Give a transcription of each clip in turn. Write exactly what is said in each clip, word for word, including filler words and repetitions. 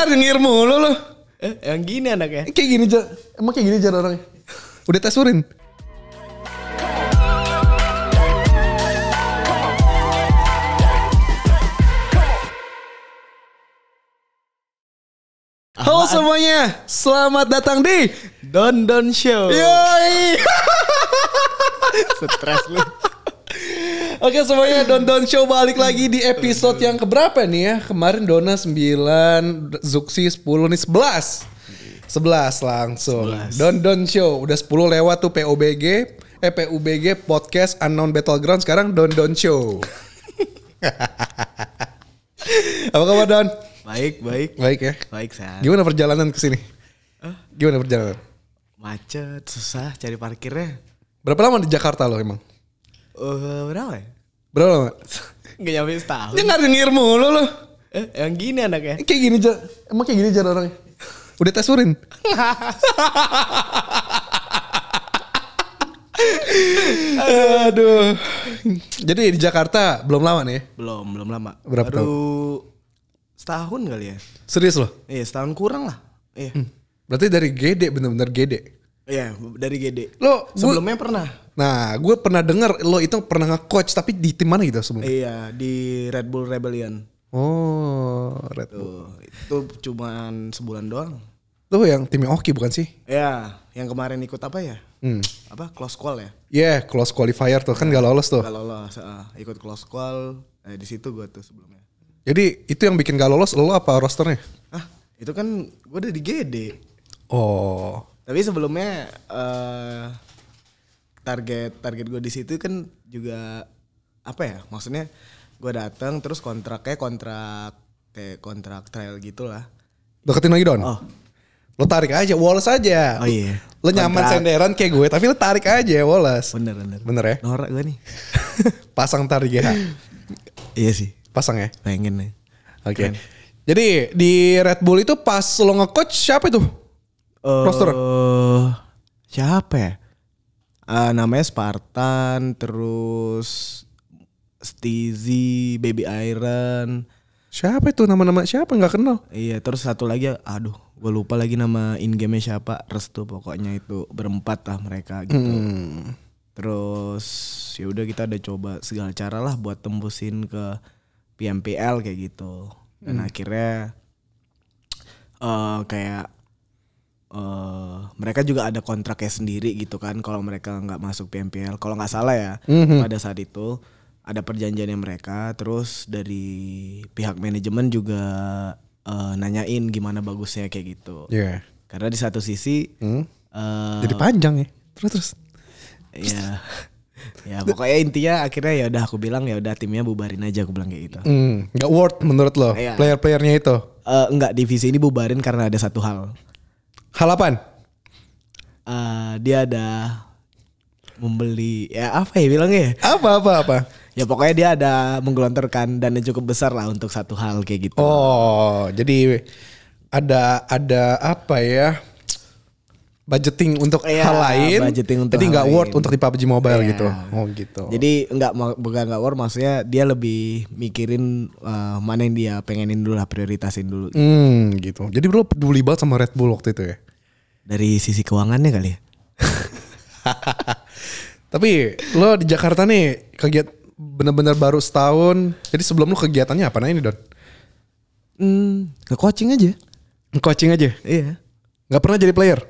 Nangir mulu lo. Eh, yang gini anaknya. Kayak gini, emang kayak gini jar orangnya. Udah tes urin. Halo semuanya, selamat datang di Don Don Show. Yoi. Stres lu. Oke semuanya, Don Don Show balik lagi di episode yang keberapa nih ya? Kemarin Dona sembilan, Zuxi sepuluh, nih sebelas. sebelas langsung. sebelas. Don Don Show udah sepuluh lewat tuh P O B G, eh P U B G Podcast Unknown Battleground, sekarang Don Don Show. Apa kabar Don? Baik, baik. Baik ya? Baik, sehat. Gimana perjalanan ke sini? Gimana perjalanan? Macet, susah cari parkirnya. Berapa lama di Jakarta lo emang? Uh, berapa ya? Berapa lama? Gak nyampe setahun. Dia ngir mulu lo. Eh, yang gini anaknya. Kayak gini, emang kayak gini jar orangnya. Udah tes urin. Aduh. Jadi di Jakarta belum lama nih ya? Belum, belum lama. Berapa Baru... tahun? Setahun kali ya. Serius loh? Iya setahun kurang lah. Iya. Hmm. Berarti dari Gede, bener-bener Gede. Iya dari Gede. Lo sebelumnya gua, pernah. Nah gue pernah denger lo itu pernah nge-coach. Tapi di tim mana gitu sebelumnya? Iya di Red Bull Rebellion. Oh Red Bull. Tuh, itu cuman sebulan doang. Lo yang timnya Oki bukan sih? Iya yang kemarin ikut apa ya? Hmm. Apa close call ya? Iya yeah, close qualifier tuh kan nah, gak lolos tuh. Gak lolos uh, ikut close call. Eh, di situ gue tuh sebelumnya. Jadi itu yang bikin gak lolos lo apa rosternya? Ah, itu kan gue udah di G D. Oh. Tapi sebelumnya uh, target target gue di situ kan juga apa ya? Maksudnya gue datang terus kontraknya kontrak kayak kontrak trial gitulah. Deketin lagi Don. Oh. Lo tarik aja, Wallace aja. Oh iya. Lo kontrak. Nyaman senderan kayak gue, tapi lo tarik aja Wallace. Bener bener. Bener ya? Norak gue nih. Pasang tarik ya. Iya sih. Pasang ya? Pengen nih. Oke. Okay. Jadi di Red Bull itu pas lo nge-coach siapa itu? Uh, roster? Siapa ya? Uh, namanya Spartan, terus Stizy, Baby Iron. Siapa itu nama-nama siapa nggak kenal? Iya terus satu lagi aduh gue lupa lagi nama in-game-nya siapa. Restu pokoknya itu berempat lah mereka gitu. Hmm. Terus ya udah kita ada coba segala cara lah buat tembusin ke P M P L kayak gitu dan hmm. akhirnya uh, kayak uh, mereka juga ada kontraknya sendiri gitu kan kalau mereka nggak masuk P M P L kalau nggak salah ya mm-hmm. pada saat itu ada perjanjiannya mereka terus dari pihak manajemen juga uh, nanyain gimana bagusnya kayak gitu yeah. Karena di satu sisi hmm. uh, jadi panjang ya terus terus ya. Ya pokoknya intinya akhirnya ya udah aku bilang ya udah timnya bubarin aja aku bilang kayak gitu. Mm, gak worth menurut lo ya. Player-playernya itu? Uh, enggak divisi ini bubarin karena ada satu hal. Hal apaan? Uh, dia ada membeli ya apa ya bilangnya? Apa apa apa? Ya pokoknya dia ada menggelontorkan dana cukup besar lah untuk satu hal kayak gitu. Oh jadi ada ada apa ya? Budgeting untuk ya, hal lain, untuk jadi nggak worth untuk di P U B G Mobile ya. Gitu. Oh gitu. Jadi nggak bukan nggak worth, maksudnya dia lebih mikirin uh, mana yang dia pengenin dulu lah, prioritasin dulu. Hmm gitu. Jadi lo peduli banget sama Red Bull waktu itu ya? Dari sisi keuangannya kali ya. Tapi lo di Jakarta nih kegiatan bener-bener baru setahun. Jadi sebelum lo kegiatannya apa nah ini Don? Hmm, nge-coaching aja. Nge-coaching aja? Iya. Nggak pernah jadi player?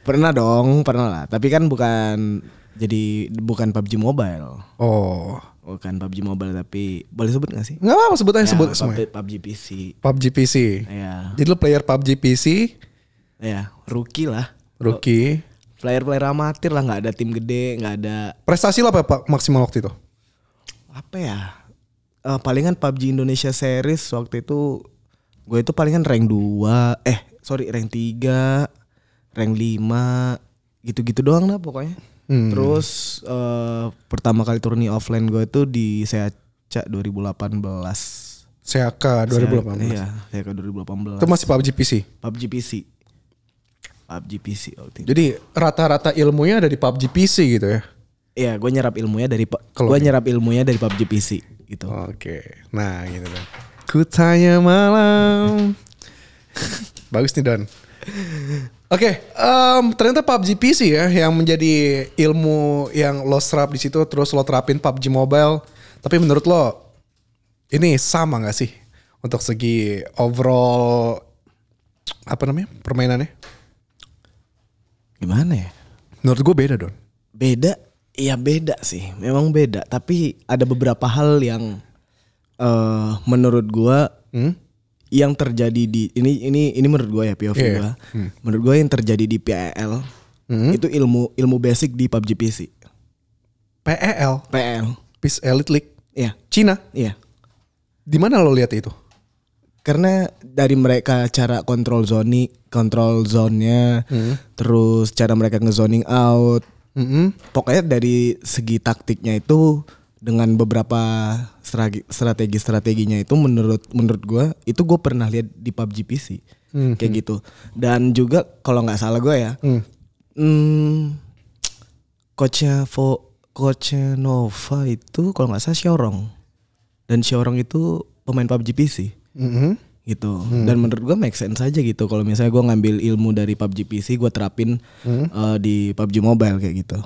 Pernah dong, pernah lah. Tapi kan bukan jadi bukan P U B G Mobile. Oh, bukan P U B G Mobile tapi boleh sebut gak sih? Nggak apa-apa sebut aja ya, sebut semua. P U B G P C. P U B G P C. Ya. Jadi lu player P U B G P C? Ya, rookie lah. Rookie. Player-player amatir lah, nggak ada tim gede, nggak ada. Prestasi lo apa Pak maksimal waktu itu? Apa ya? Uh, palingan P U B G Indonesia Series waktu itu gue itu palingan rank dua, eh sorry rank tiga. Rank lima gitu-gitu doang lah pokoknya. Hmm. Terus uh, pertama kali turni offline gue tuh di Sehaca dua ribu delapan belas. Sehaca dua ribu delapan belas. Iya, Sehaca dua ribu delapan belas. Itu masih P U B G P C. P U B G P C. P U B G P C. Jadi rata-rata ilmunya ada di P U B G P C gitu ya. Iya, gue nyerap ilmunya dari gue nyerap ilmunya dari P U B G P C gitu. Oke. Nah, gitu kan. Kutanya malam. Bagus nih Don. Oke, okay, um, ternyata P U B G P C ya yang menjadi ilmu yang lo serap di situ, terus lo terapin P U B G Mobile. Tapi menurut lo ini sama nggak sih untuk segi overall apa namanya permainannya? Gimana ya? Menurut gue beda Don. Beda, iya beda sih. Memang beda. Tapi ada beberapa hal yang uh, menurut gue. Hmm? Yang terjadi di ini ini ini menurut gue ya P O V yeah. gue, hmm. menurut gue yang terjadi di P E L hmm. itu ilmu ilmu basic di P U B G P C. P E L, P E L, Peace Elite League, ya yeah. Cina, ya. Yeah. Di mana lo lihat itu? Karena dari mereka cara kontrol zone, kontrol zonnya, hmm. terus cara mereka ngezoning out, hmm. pokoknya dari segi taktiknya itu. Dengan beberapa strategi-strateginya itu menurut menurut gue itu gue pernah lihat di P U B G P C mm-hmm. kayak gitu. Dan juga kalau nggak salah gue ya mm. hmm, coachnya Vo, coachnya Nova itu kalau nggak salah Xiaorong, dan Xiaorong itu pemain P U B G P C mm-hmm. gitu. Mm. Dan menurut gue make sense aja gitu kalau misalnya gue ngambil ilmu dari P U B G P C gue terapin mm. uh, di P U B G Mobile kayak gitu.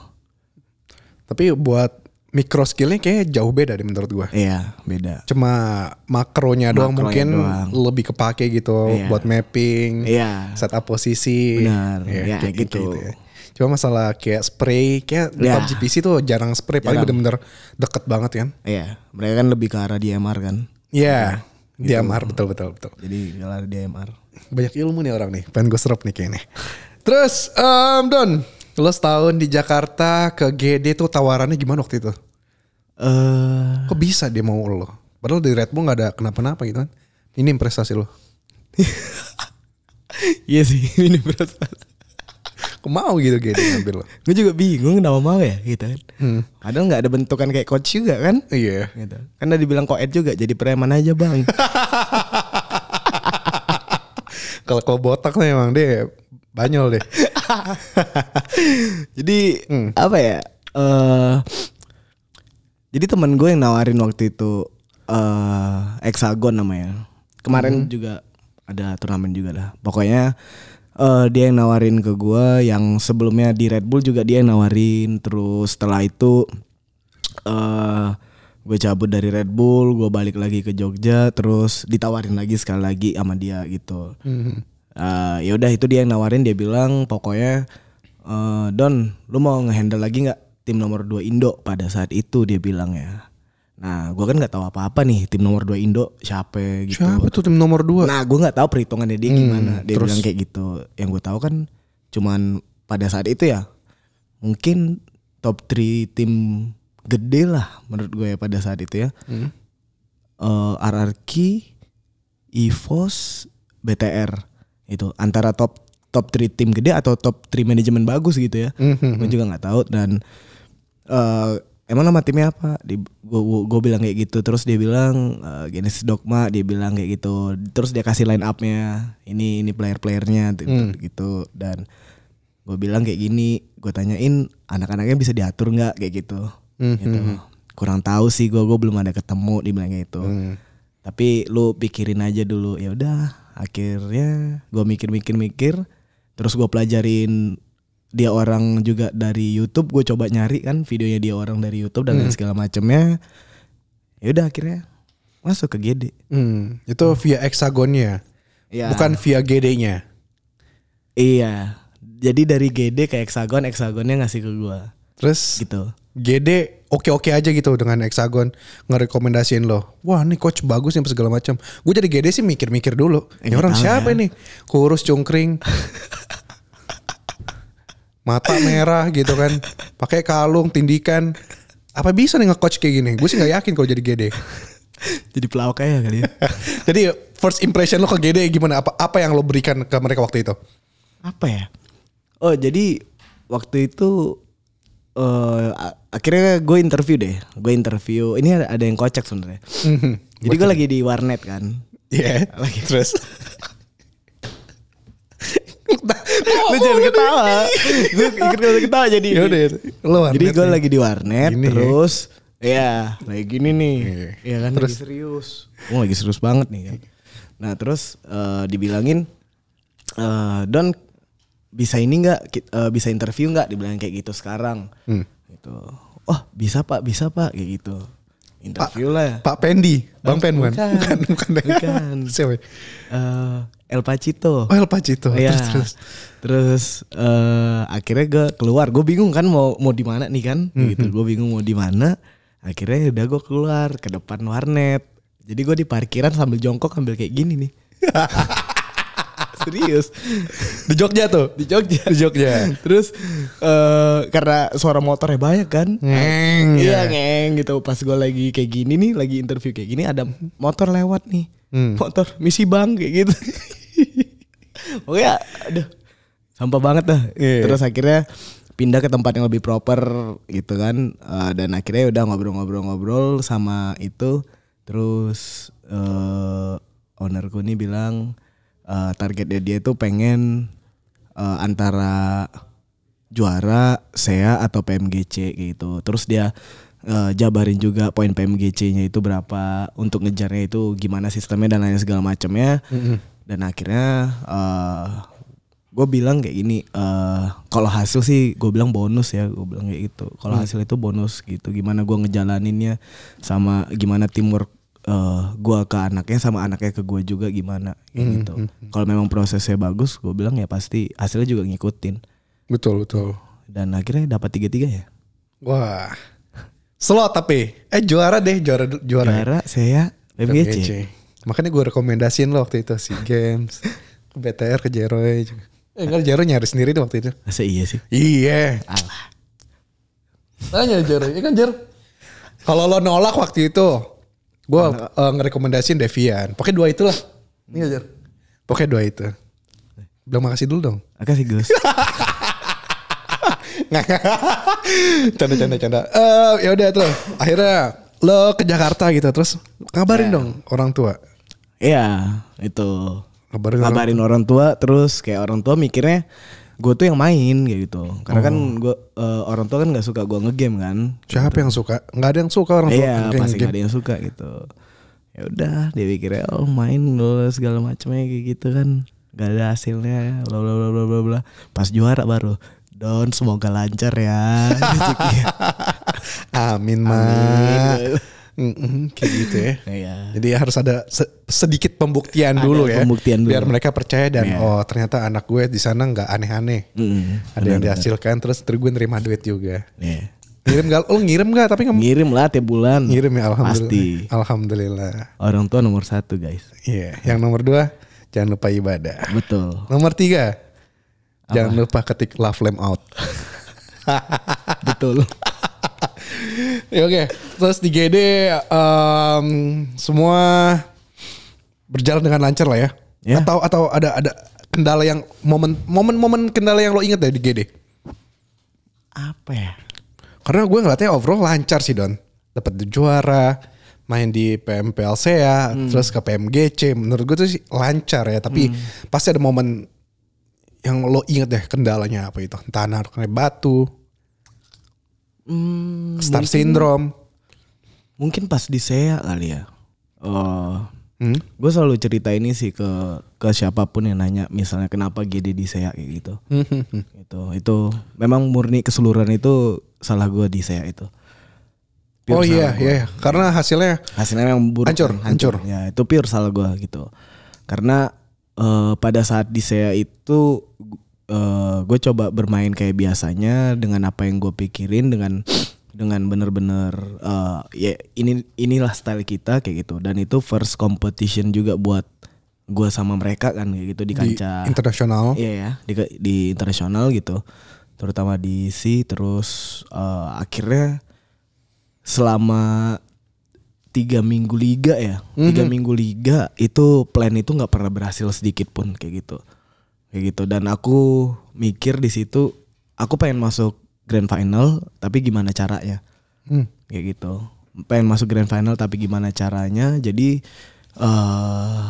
Tapi buat mikro skillnya kayaknya jauh beda deh menurut gue. Iya beda. Cuma makronya, makronya doang mungkin doang. Lebih kepake gitu iya. buat mapping, iya. setup posisi. Benar. Ya, ya, kayak gitu. gitu ya. Cuma masalah kayak spray, kayak ya. P U B G P C tuh jarang spray. Jarang. Paling bener-bener deket banget kan. Iya. Mereka kan lebih ke arah D M R kan. Iya. Gitu. D M R betul-betul. betul. Jadi kalau D M R. Banyak ilmu nih orang nih. Pengen gue serap nih kayaknya. Terus um, Don. Lo setahun di Jakarta ke Gede tuh tawarannya gimana waktu itu? Uh, Kok bisa dia mau lo? Padahal di Red Bull gak ada kenapa-napa gitu kan. Ini prestasi lo. Iya sih ini prestasi. Kok mau gitu Gede ngambil lo? Gue juga bingung kenapa mau ya gitu kan. Hmm. Padahal gak ada bentukan kayak coach juga kan. Iya. Yeah. Gitu. Karena dibilang koed juga jadi preman aja bang. Kalau kau botak tuh emang deh banyol deh. Jadi hmm. apa ya? Uh, jadi teman gue yang nawarin waktu itu uh, Hexagon namanya. Kemarin hmm. juga ada turnamen juga lah. Pokoknya uh, dia yang nawarin ke gue. Yang sebelumnya di Red Bull juga dia yang nawarin. Terus setelah itu uh, gue cabut dari Red Bull, gue balik lagi ke Jogja. Terus ditawarin lagi sekali lagi sama dia gitu. Hmm. Uh, ya udah itu dia yang nawarin, dia bilang pokoknya uh, Don lu mau ngehandle lagi nggak tim nomor dua Indo pada saat itu dia bilangnya. Nah gue kan nggak tahu apa apa nih tim nomor dua Indo siapa gitu. Siapa tuh tim nomor dua? Nah gue nggak tahu perhitungannya dia gimana. Hmm, dia terus bilang kayak gitu. Yang gue tahu kan cuman pada saat itu ya mungkin top tiga tim gede lah menurut gue ya pada saat itu ya. Hmm. Uh, R R Q, EVOS, B T R. Itu antara top top tiga tim gede atau top tiga manajemen bagus gitu ya. Mm-hmm. Gue juga nggak tahu dan uh, emang nama timnya apa? Gue bilang kayak gitu terus dia bilang uh, Genesis Dogma dia bilang kayak gitu terus dia kasih line upnya ini ini player playernya mm. gitu dan gue bilang kayak gini gue tanyain anak-anaknya bisa diatur nggak kayak gitu. Mm-hmm. Gitu kurang tahu sih gue gue belum ada ketemu dia bilang kayak gitu. Mm. Tapi lu pikirin aja dulu ya udah. Akhirnya gue mikir-mikir-mikir terus gue pelajarin dia orang juga dari YouTube, gue coba nyari kan videonya dia orang dari YouTube dan hmm. segala macemnya. Ya udah akhirnya masuk ke Gede. Hmm. Itu hmm. via Hexagonnya, ya. Bukan via Gede-nya. Iya. Jadi dari Gede ke Hexagon, Hexagonnya ngasih ke gue. Terus gitu. Gede oke-oke aja gitu dengan Hexagon ngerekomendasiin lo. Wah ini coach bagus nih segala macam. Gue jadi Gede sih mikir-mikir dulu. Ini orang siapa nih? Kurus cungkring. Mata merah gitu kan. Pakai kalung tindikan. Apa bisa nih nge-coach kayak gini? Gue sih gak yakin kalau jadi Gede. Jadi pelawak aja kali ya. Jadi first impression lo ke Gede gimana? Apa apa yang lo berikan ke mereka waktu itu? Apa ya? Oh jadi waktu itu Uh, akhirnya gue interview deh, gue interview. Ini ada, ada yang kocak sebenarnya. Mm-hmm. Jadi gue lagi di warnet kan. Iya. Yeah. Lagi terus. Lu jangan ketawa. Gue ikut ketawa jadi. Yaudah, jadi gue lagi di warnet gini, terus, ya, ya lagi gini nih, ya kan. Terus lagi serius. Gue oh, lagi serius banget nih kan. Nah terus uh, dibilangin uh, Don bisa ini nggak, uh, bisa interview nggak, dibilang kayak gitu sekarang. Hmm. Gitu. Oh bisa pak, bisa pak, kayak gitu. Interview pa, lah ya. Pak Pendi, Bang Pen bukan? Bukan, bukan. Bukan. Siapa? Uh, El Pacito. Oh El Pacito. Ya. Terus terus, terus uh, akhirnya gue keluar. Gue bingung kan mau mau di mana nih kan? Mm-hmm. Gitu. Gue bingung mau di mana. Akhirnya udah gue keluar ke depan warnet. Jadi gue di parkiran sambil jongkok sambil kayak gini nih. Serius. Di Jogja tuh. Di Jogja. Di Jogja. Terus uh, karena suara motornya banyak kan. Ngeng. Iya ngeng gitu. Pas gue lagi kayak gini nih, lagi interview kayak gini, ada motor lewat nih. Hmm. Motor misi bang kayak gitu. Oke, ya, aduh, sampah banget dah. Yeah. Terus akhirnya pindah ke tempat yang lebih proper gitu kan. Uh, dan akhirnya udah ngobrol-ngobrol-ngobrol sama itu. Terus uh, ownerku nih bilang uh, targetnya dia tuh pengen uh, antara juara S E A atau P M G C gitu. Terus dia Uh, jabarin juga poin P M G C-nya itu berapa, untuk ngejarnya itu gimana sistemnya dan lain segala macamnya. Mm-hmm. Dan akhirnya uh, gue bilang kayak gini, uh, kalau hasil sih gue bilang bonus ya, gue bilang kayak gitu. Kalau mm. hasil itu bonus gitu, gimana gue ngejalaninnya sama gimana teamwork uh, gue ke anaknya sama anaknya ke gue juga gimana kayak mm-hmm. gitu. Kalau memang prosesnya bagus, gue bilang ya pasti hasilnya juga ngikutin. Betul betul. Dan akhirnya dapat tiga-tiga ya. Wah. Slot tapi eh juara deh juara juara. Juara saya P M G C. Makanya gue rekomendasiin lo waktu itu SEA Games, ke B T R, ke Jeroy. Eh kalau Jeroy nyari sendiri deh waktu itu. Masa iya sih? Iya. Alah. Tanya Jeroy, ini kan Jer. Kalau lo nolak waktu itu, gue uh, ngerekomendasiin Devian. Pokoknya dua itulah. Iya Jer. Pokoknya dua itu. Bilang makasih dulu dong. Makasih Gus. Canda canda canda. Uh, ya udah tuh. Akhirnya lo ke Jakarta gitu, terus kabarin yeah. dong orang tua. Iya yeah, itu. Kabarin, kabarin orang, orang tua, terus kayak orang tua mikirnya gue tuh yang main kayak gitu. Karena oh. kan gue uh, orang tua kan nggak suka gue ngegame kan. Siapa gitu. Yang suka? Nggak ada yang suka orang tua. Iya yeah, pasti nggak ada yang suka gitu. Ya udah dia pikirnya oh main lo segala macamnya kayak gitu kan. Gak ada hasilnya, bla bla bla bla bla. Pas juara baru. Don, semoga lancar ya. Amin, Ma. Mm-mm, kayak gitu ya. Iya. Jadi harus ada se sedikit pembuktian ada dulu ya. Pembuktian dulu. Biar mereka percaya dan iya. oh ternyata anak gue di sana nggak aneh-aneh. Mm, ada bener, yang dihasilkan bener. Terus terus gue nerima duit juga. Iya. Ngirim gak? Oh ngirim gak? Tapi ngirim lah tiap bulan. Ngirim ya alhamdulillah. Pasti. Alhamdulillah. Orang tua nomor satu guys. Iya. Yang nomor dua jangan lupa ibadah. Betul. Nomor tiga. Jangan apa? Lupa ketik love flame out. Betul. Ya, oke, okay. Terus di Gede um, semua berjalan dengan lancar lah ya. Yeah. Atau atau ada ada kendala yang momen momen momen kendala yang lo inget ya di Gede? Apa ya? Karena gue ngeliatnya overall lancar sih Don. Dapat juara, main di P M P L S E A, hmm. terus ke P M G C. Menurut gue tuh sih lancar ya. Tapi hmm. pasti ada momen yang lo inget deh kendalanya apa itu? Entah nariknya batu, hmm, star mungkin, syndrome. Mungkin pas di S E A kali ya. Uh, hmm? Gue selalu cerita ini sih ke ke siapapun yang nanya, misalnya kenapa Gede di S E A kayak gitu. itu itu memang murni keseluruhan itu salah gue di S E A itu. Pure oh iya gua. Iya, karena hasilnya hasilnya yang buruk, hancur, hancur. Ya itu pure salah gue gitu. Karena Uh, pada saat di S E A itu uh, gue coba bermain kayak biasanya dengan apa yang gue pikirin dengan dengan bener-bener uh, ya ini inilah style kita kayak gitu, dan itu first competition juga buat gue sama mereka kan kayak gitu di kancah internasional. Iya ya, di, di internasional gitu, terutama di C. Terus uh, akhirnya selama tiga minggu liga ya, tiga mm-hmm. minggu liga itu plan itu nggak pernah berhasil sedikit pun kayak gitu, kayak gitu. Dan aku mikir di situ, aku pengen masuk grand final, tapi gimana caranya, mm. kayak gitu. Pengen masuk grand final, tapi gimana caranya? Jadi uh,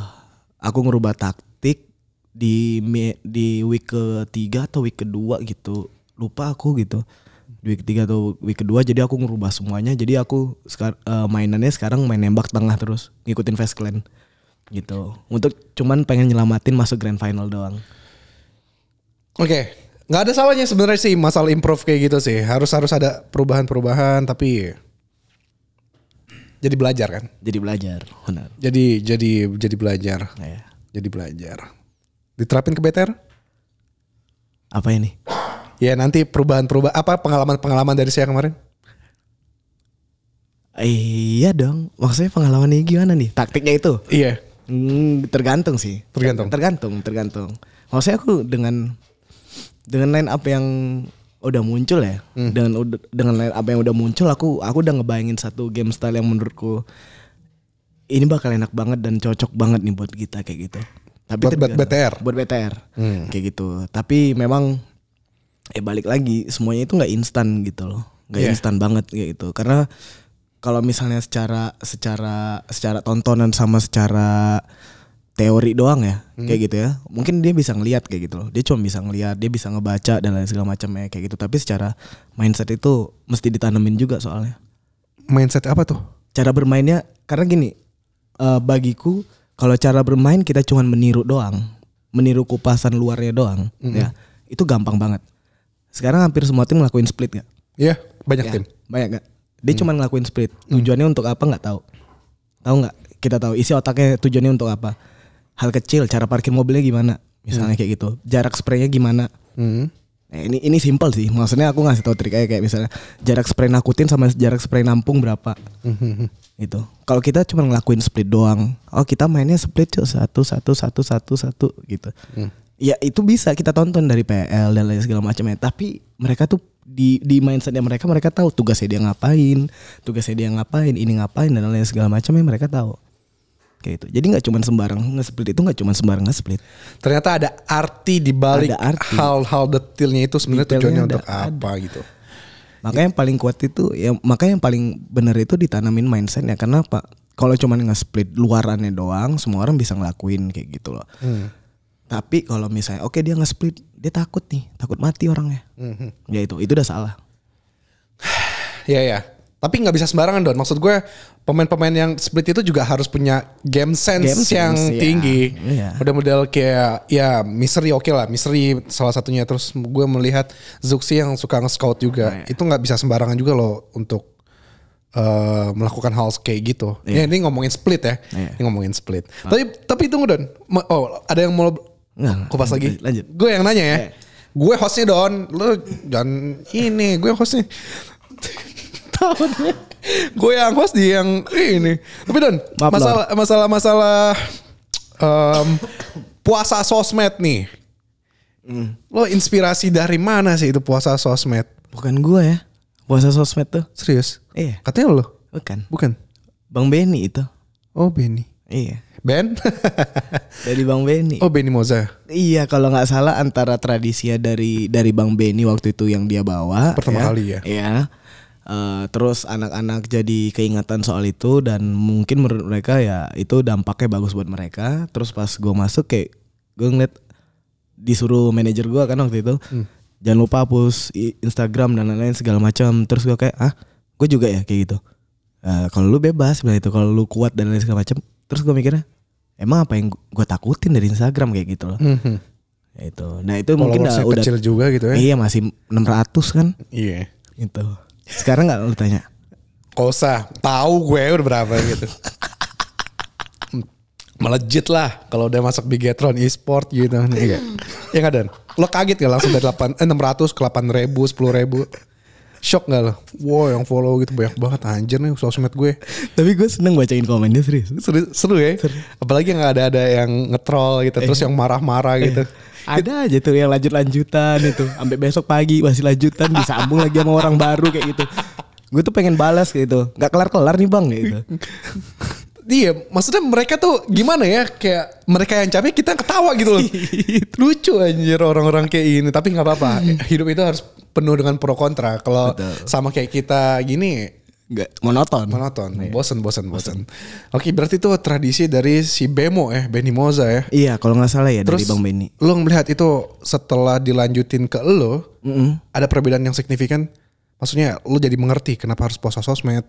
aku ngerubah taktik di di week ketiga atau week kedua gitu, lupa aku gitu. Week tiga atau week kedua, jadi aku ngerubah semuanya. Jadi aku sekar, uh, mainannya sekarang main nembak tengah terus, ngikutin Fast Clan gitu. Untuk cuman pengen nyelamatin masuk grand final doang. Oke, okay. Nggak ada salahnya sebenarnya sih masalah improve kayak gitu sih. Harus harus ada perubahan-perubahan, tapi jadi belajar kan? Jadi belajar, benar. Jadi jadi jadi belajar. Nah, ya. Jadi belajar. Diterapin ke B T R? Apa ini? Ya nanti perubahan-perubahan apa pengalaman-pengalaman dari saya kemarin? Iya dong, maksudnya pengalamannya gimana nih? Taktiknya itu? Iya. Hmm, tergantung sih. Tergantung. Tergantung, tergantung. Maksudnya aku dengan dengan line up yang udah muncul ya, hmm. dengan dengan line up yang udah muncul, aku aku udah ngebayangin satu game style yang menurutku ini bakal enak banget dan cocok banget nih buat kita kayak gitu. Tapi buat, buat B T R, buat B T R, hmm. kayak gitu. Tapi memang eh balik lagi semuanya itu nggak instan gitu loh, nggak yeah. instan banget kayak gitu. Karena kalau misalnya secara secara secara tontonan sama secara teori doang ya, hmm. kayak gitu ya. Mungkin dia bisa ngelihat kayak gitu loh. Dia cuma bisa ngelihat, dia bisa ngebaca dan lain segala macamnya kayak gitu. Tapi secara mindset itu mesti ditanemin juga soalnya. Mindset apa tuh? Cara bermainnya, karena gini, uh, bagiku kalau cara bermain kita cuma meniru doang, meniru kupasan luarnya doang, hmm. ya. Itu gampang banget. Sekarang hampir semua tim ngelakuin split nggak? Iya, banyak ya, tim. Banyak nggak? Dia hmm. cuma ngelakuin split. Tujuannya hmm. untuk apa nggak tahu. Tahu nggak? Kita tahu isi otaknya tujuannya untuk apa. Hal kecil, cara parkir mobilnya gimana? Misalnya hmm. kayak gitu. Jarak spraynya gimana? Hmm. Nah, ini ini simpel sih. Maksudnya aku ngasih tahu trik aja kayak misalnya jarak spray nakutin sama jarak spray nampung berapa. Hmm. Itu. Kalau kita cuma ngelakuin split doang. Oh, kita mainnya split cuy. Satu, satu, satu, satu, satu gitu. Hmm. Ya itu bisa kita tonton dari P L dan lain segala macamnya. Tapi mereka tuh di di mindsetnya mereka mereka tahu tugasnya dia ngapain, tugasnya dia ngapain, ini ngapain dan lain segala macamnya mereka tahu. Kayak itu. Jadi nggak cuma sembarang nge-split itu nggak cuma sembarang nge-split. Ternyata ada arti di balik hal-hal detailnya itu sebenarnya tujuannya ada, untuk apa ada. Gitu. Makanya yang paling kuat itu ya makanya yang paling benar itu ditanamin mindsetnya. Kenapa? Kalau cuma nge-split luarannya doang, semua orang bisa ngelakuin kayak gitu loh. Hmm. Tapi kalau misalnya oke okay, dia nge-split, dia takut nih, takut mati orangnya. Mm-hmm. Ya itu, itu udah salah. Iya ya. Tapi nggak bisa sembarangan Don. Maksud gue pemain-pemain yang split itu juga harus punya game sense, game sense yang ya. tinggi. Yeah. Model-model kayak ya Misery oke okay lah, Misery salah satunya. Terus gue melihat Zuxi yang suka nge-scout juga. Nah, ya. Itu nggak bisa sembarangan juga loh untuk Uh, melakukan hal kayak gitu. Yeah. Ya, ini ngomongin split ya. Yeah. Ini ngomongin split. Ah. Tapi tapi tunggu Don. Oh, ada yang mau nah, kupas lagi? Lanjut. Gue yang nanya ya. Yeah. Gue hostnya Don. Lu jangan ini, gue hostnya. Tahunnya. Gue yang host di yang ini. Tapi Don, Maaf masalah, masalah masalah um, puasa sosmed nih. Mm. Lo inspirasi dari mana sih itu puasa sosmed? Bukan gue ya. Puasa sosmed tuh. Serius? Iya. Katanya lo? Bukan. Bukan? Bang Benny itu. Oh Benny. Iya. Ben? Dari Bang Benny. Oh Benny Moza. Iya kalau gak salah antara tradisinya dari dari Bang Benny waktu itu yang dia bawa. Pertama ya, kali ya. Iya. Uh, terus anak-anak jadi keingatan soal itu dan mungkin menurut mereka ya itu dampaknya bagus buat mereka. Terus pas gue masuk kayak gue ngeliat disuruh manajer gue kan waktu itu. Hmm. Jangan lupa hapus Instagram dan lain-lain segala macam. Terus gue kayak, ah, gue juga ya kayak gitu. Uh, kalau lu bebas, bilang itu. Kalau lu kuat dan lain segala macam. Terus gue mikirnya, emang apa yang gue takutin dari Instagram kayak gitu loh. Mm-hmm. Ya itu. Nah itu mungkin udah kecil juga gitu ya. Iya masih enam ratus kan. Iya. Yeah. Itu. Sekarang nggak lu tanya? Gak usah. Tahu gue udah berapa gitu. Melejit lah kalau udah masuk Bigetron eSport gitu. Iya nggak Dan? Lo kaget gak langsung dari delapan, eh, enam ratus ke delapan ribu, sepuluh ribu? Shock gak lo? Wow yang follow gitu banyak banget anjir nih sosmed gue. Tapi gue seneng bacain komennya serius. Seru, seru ya? Seru. Apalagi yang ada-ada yang nge-troll gitu. Eh. Terus yang marah-marah eh. gitu. Ada aja tuh yang lanjut-lanjutan itu. Sampai besok pagi masih lanjutan. Disambung lagi sama orang baru kayak gitu. Gue tuh pengen balas gitu. Gak kelar-kelar nih bang gitu. Iya, maksudnya mereka tuh gimana ya? Kayak mereka yang capek kita ketawa gitu loh. Lucu anjir orang-orang kayak ini. Tapi gak apa-apa. Hidup itu harus penuh dengan pro kontra. Kalau sama kayak kita gini. Gak, monoton. Monoton. Iya. Bosen, bosen, bosen. Oke berarti itu tradisi dari si Bemo ya. Benny Moza ya. Iya kalau gak salah ya. Terus dari Bang Benny. Lo melihat itu setelah dilanjutin ke lo. Mm -mm. Ada perbedaan yang signifikan. Maksudnya lo jadi mengerti kenapa harus puasa sosmed.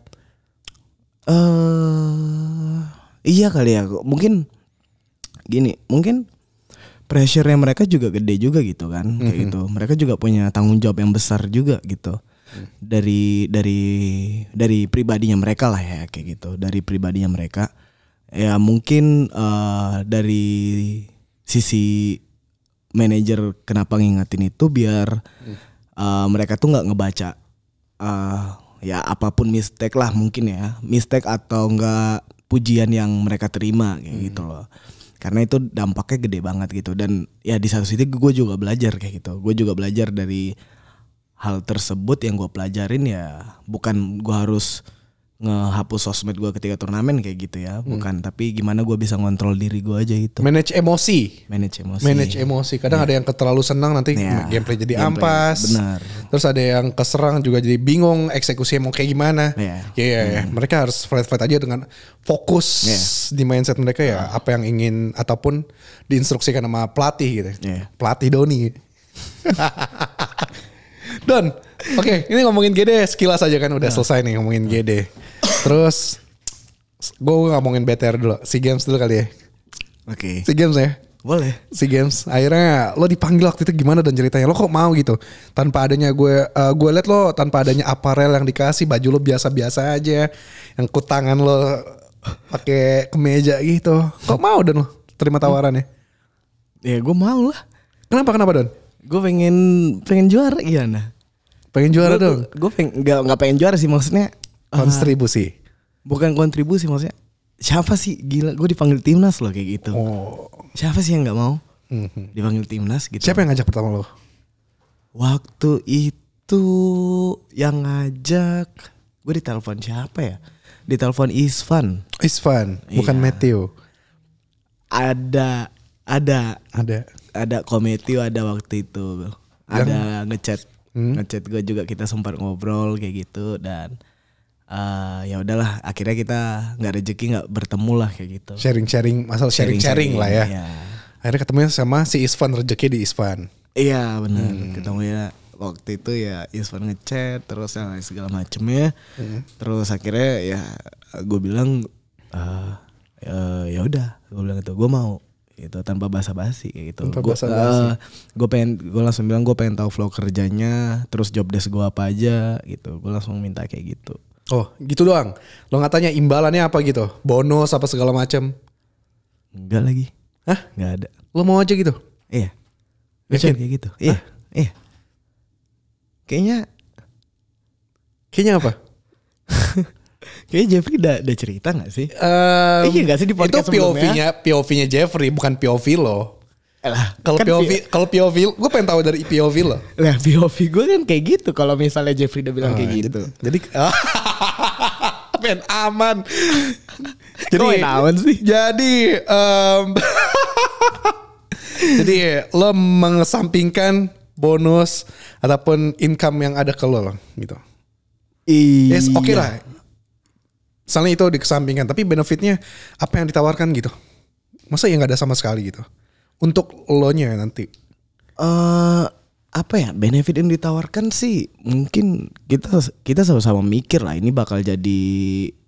Uh, iya kali ya, mungkin gini, mungkin pressure-nya mereka juga gede juga gitu kan, kayak mm-hmm. gitu. Mereka juga punya tanggung jawab yang besar juga gitu. Dari dari dari pribadinya mereka lah ya, kayak gitu. Dari pribadinya mereka. Ya mungkin uh, dari sisi manajer kenapa ngingetin itu biar uh, mereka tuh nggak ngebaca uh, ya apapun mistake lah mungkin ya, mistake atau enggak pujian yang mereka terima kayak hmm. gitu loh. Karena itu dampaknya gede banget gitu, dan ya di satu sisi gue juga belajar kayak gitu. Gue juga belajar dari hal tersebut. Yang gue pelajarin ya bukan gue harus ngehapus sosmed gue ketika turnamen kayak gitu ya, bukan. Hmm. Tapi gimana gue bisa ngontrol diri gue aja gitu. Manage emosi. Manage emosi. Manage emosi. Kadang yeah. ada yang terlalu senang nanti yeah. gameplay jadi gameplay. ampas. Benar. Terus ada yang keserang juga jadi bingung eksekusinya mau kayak gimana. Iya. Yeah. Yeah, yeah, yeah. yeah. Mereka harus fight-fight aja dengan fokus yeah. di mindset mereka ya. Yeah. Apa yang ingin ataupun diinstruksikan sama pelatih gitu. Yeah. Pelatih Doni. Don, oke, okay, ini ngomongin Gede sekilas aja kan udah nah. selesai nih ngomongin Gede. Terus gue ngomongin B T R dulu, SEA Games dulu kali ya. Oke. Okay. SEA Games ya? Boleh. SEA Games. Akhirnya lo dipanggil waktu itu gimana dan ceritanya? Lo kok mau gitu? Tanpa adanya gue, uh, gue liat lo tanpa adanya aparel yang dikasih, baju lo biasa-biasa aja, yang kutangan lo pakai kemeja gitu. Kok mau Don lo terima tawarannya? Ya gue mau lah. Kenapa kenapa Don? Gue pengen pengen juara iya nah. Pengen juara gua, dong. Gue pengen nggak nggak pengen juara sih maksudnya. Kontribusi. Uh, bukan kontribusi maksudnya. Siapa sih gila gue dipanggil timnas loh kayak gitu. Oh. Siapa sih yang nggak mau mm-hmm. dipanggil timnas gitu. Siapa yang ngajak pertama lo? Waktu itu yang ngajak gue ditelepon siapa ya? Ditelepon Isvan. Isvan bukan iya. Matthew. Ada ada ada. Ada komedi ada waktu itu, ada yang ngechat, hmm? ngechat gue juga kita sempat ngobrol kayak gitu dan uh, ya udahlah akhirnya kita nggak rezeki nggak bertemu lah kayak gitu. Sharing-sharing, asal sharing-sharing lah ya. ya. Akhirnya ketemunya sama si Isvan, rezeki di Isvan. Iya benar, hmm. ketemunya waktu itu ya Isvan ngechat terus yang segala macemnya, hmm. terus akhirnya ya gue bilang uh, uh, ya udah, gue bilang itu gue mau. Gitu tanpa basa-basi gitu. Gue uh, gue pengen gue langsung bilang gue pengen tahu flow kerjanya, terus job desk gue apa aja gitu. Gue langsung minta kayak gitu. Oh, gitu doang. Lo nggak tanya imbalannya apa gitu? Bonus apa segala macam? Enggak lagi. Hah? Enggak ada. Lo mau aja gitu? Iya. Yakin kayak gitu. Iya. Iya. Kayaknya Kayaknya apa? Kayaknya Jeffrey udah, udah cerita gak sih? Um, eh, iya gak sih di podcast itu P O V-nya, P O V-nya Jeffrey bukan P O V lo. Kalau kan P O V, kalau P O V, gue pengen tahu dari P O V lo. Nah P O V gue kan kayak gitu. Kalau misalnya Jeffrey udah bilang oh, kayak gitu, jadi pengen aman. Jadi aman sih. Jadi, um, jadi lo mengesampingkan bonus ataupun income yang ada ke lo lah, gitu. Iya. Yes, oke okay lah. Misalnya itu dikesampingkan, tapi benefitnya apa yang ditawarkan gitu? Masa ya nggak ada sama sekali gitu? Untuk lo-nya nanti? Uh, apa ya benefit yang ditawarkan sih? Mungkin kita kita sama-sama mikir lah ini bakal jadi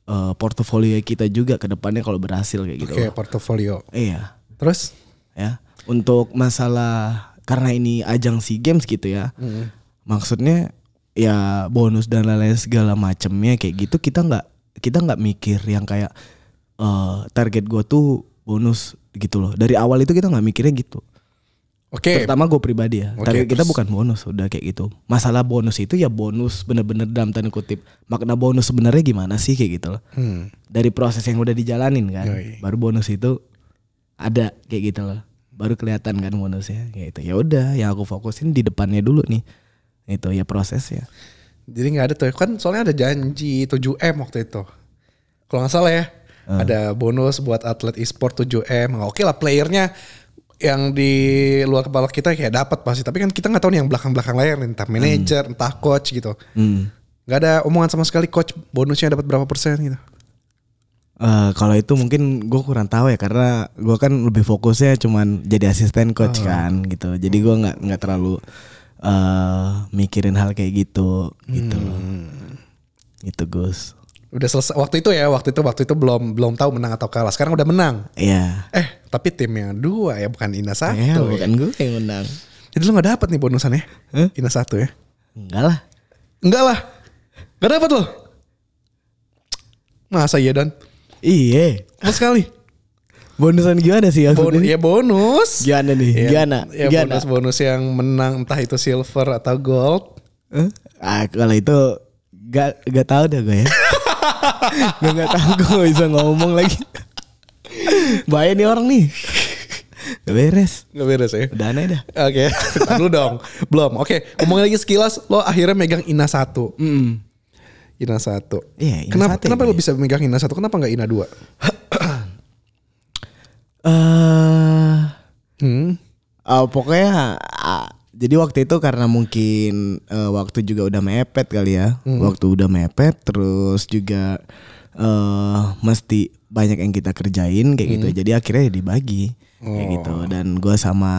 uh, portofolio kita juga ke depannya kalau berhasil kayak gitu. Oke, okay, portofolio. Iya. Terus? Ya untuk masalah karena ini ajang SEA Games gitu ya, mm. maksudnya ya bonus dan lain-lain segala macemnya kayak gitu kita nggak kita nggak mikir yang kayak uh, target gue tuh bonus gitu loh. Dari awal itu kita nggak mikirnya gitu. Oke. Okay. Pertama gue pribadi ya. Okay, target terus. Kita bukan bonus udah kayak gitu. Masalah bonus itu ya bonus bener-bener dalam tanda kutip. Makna bonus sebenarnya gimana sih kayak gitu loh. Hmm. Dari proses yang udah dijalanin kan. Yoi. Baru bonus itu ada kayak gitu loh. Baru kelihatan kan bonusnya kayak gitu. Ya udah yang aku fokusin di depannya dulu nih. Itu ya prosesnya. Jadi gak ada tuh kan soalnya ada janji tujuh M waktu itu. Kalau gak salah ya. Hmm. Ada bonus buat atlet e-sport tujuh M. Oke okay lah playernya yang di luar kepala kita kayak dapat pasti. Tapi kan kita gak tahu nih yang belakang-belakang layar. Entah manajer, hmm. entah coach gitu. Hmm. Gak ada omongan sama sekali coach bonusnya dapat berapa persen gitu. Uh, kalau itu mungkin gue kurang tahu ya karena gue kan lebih fokusnya cuman jadi asisten coach uh. kan gitu. Jadi gue gak, gak terlalu... Uh, mikirin hal kayak gitu, gitu, hmm. gitu Gus. Udah selesai waktu itu ya, waktu itu waktu itu belum belum tahu menang atau kalah. Sekarang udah menang. Iya. Yeah. Eh, tapi timnya dua ya, bukan Ina satu. Yeah, ya. Bukan gue yang menang. Jadi lu nggak dapat nih bonusannya? Huh? Ina satu ya? Enggak lah. Enggak lah. Enggak dapat lo. Masa iya Dan? Iya. Sama sekali. Bonusan gimana sih? Bon, ya bonus. Gimana nih? Ya, gimana? Ya gimana? Bonus bonus yang menang entah itu silver atau gold. Huh? Ah, kalau itu gak gak tahu dah gue ya. Gue gak tau gue bisa ngomong lagi. Bahaya nih orang nih. Gak beres. Gak beres ya. Udah aneh dah. Oke. Lu dong. Belum. Oke. Okay. Ngomongin lagi sekilas. Lo akhirnya megang Ina satu. Mm. Ina satu. Iya. Ina kenapa satu, kenapa ya? Lo bisa megang Ina satu? Kenapa gak Ina dua? uh, hmm? uh, pokoknya. Uh, Jadi waktu itu karena mungkin uh, waktu juga udah mepet kali ya, hmm. waktu udah mepet, terus juga uh, mesti banyak yang kita kerjain kayak hmm. gitu. Jadi akhirnya dibagi oh. kayak gitu. Dan gue sama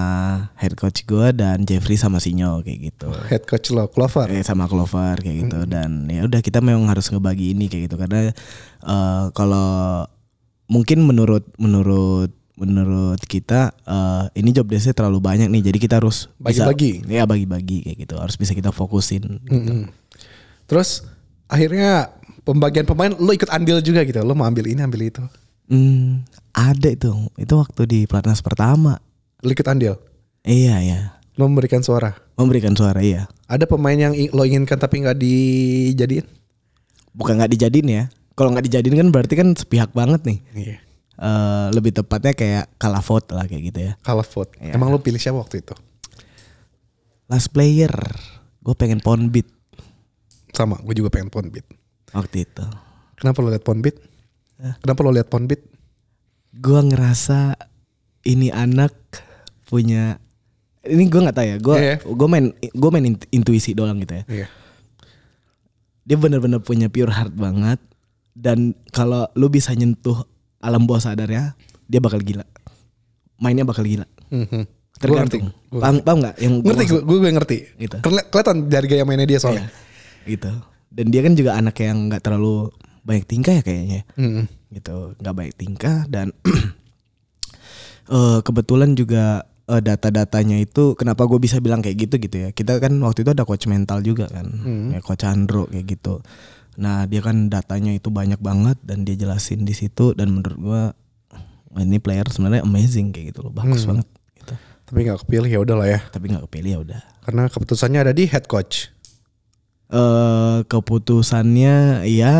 head coach gue dan Jeffrey sama Sinyo kayak gitu. Head coach lo Clover. Eh, sama Clover kayak gitu. Hmm. Dan ya udah kita memang harus ngebagi ini kayak gitu karena uh, kalau mungkin menurut menurut Menurut kita uh, ini job desknya terlalu banyak nih, jadi kita harus bagi-bagi. Ya bagi-bagi kayak gitu, harus bisa kita fokusin. Mm-hmm. Gitu. Terus akhirnya pembagian pemain lo ikut andil juga gitu, lo mau ambil ini ambil itu. Hmm, ada itu, itu waktu di pelatnas pertama. Lo ikut andil? Iya iya. Lo memberikan suara? Memberikan suara iya. Ada pemain yang lo inginkan tapi nggak dijadiin? Bukan nggak dijadiin ya, kalau nggak dijadiin kan berarti kan sepihak banget nih. Iya. Uh, lebih tepatnya kayak kalah vote lah kayak gitu ya. Kalah vote. Ya. Emang lu pilih siapa waktu itu? Last player. Gue pengen Pawnbit. Sama, gue juga pengen Pawnbit. Waktu itu. Kenapa lo liat Pawnbit? Huh? Kenapa lo liat Pawnbit? Gue ngerasa ini anak punya. Ini gue nggak tahu ya. Gue yeah, yeah. gue main gue main intuisi doang gitu ya. Yeah. Dia bener-bener punya pure heart banget. Dan kalau lu bisa nyentuh alam bawah sadar ya, dia bakal gila. Mainnya bakal gila. Mm-hmm. Tergantung. Gua ngerti. Paham, paham gak? Yang ngerti, gue, gue ngerti. Gitu. Kelihatan dari gaya mainnya dia soalnya. Iya, gitu. Dan dia kan juga anak yang gak terlalu banyak tingkah ya kayaknya. Mm-hmm. Gitu, gak banyak tingkah dan uh, kebetulan juga uh, data-datanya itu kenapa gue bisa bilang kayak gitu gitu ya. Kita kan waktu itu ada coach mental juga kan, mm-hmm. ya, coach Andro kayak gitu. Nah dia kan datanya itu banyak banget dan dia jelasin di situ dan menurut gua ini player sebenarnya amazing kayak gitu loh, bagus hmm. banget. Gitu. Tapi nggak kepilih ya udah lah ya. Tapi nggak kepilih ya udah. Karena keputusannya ada di head coach. Uh, keputusannya ya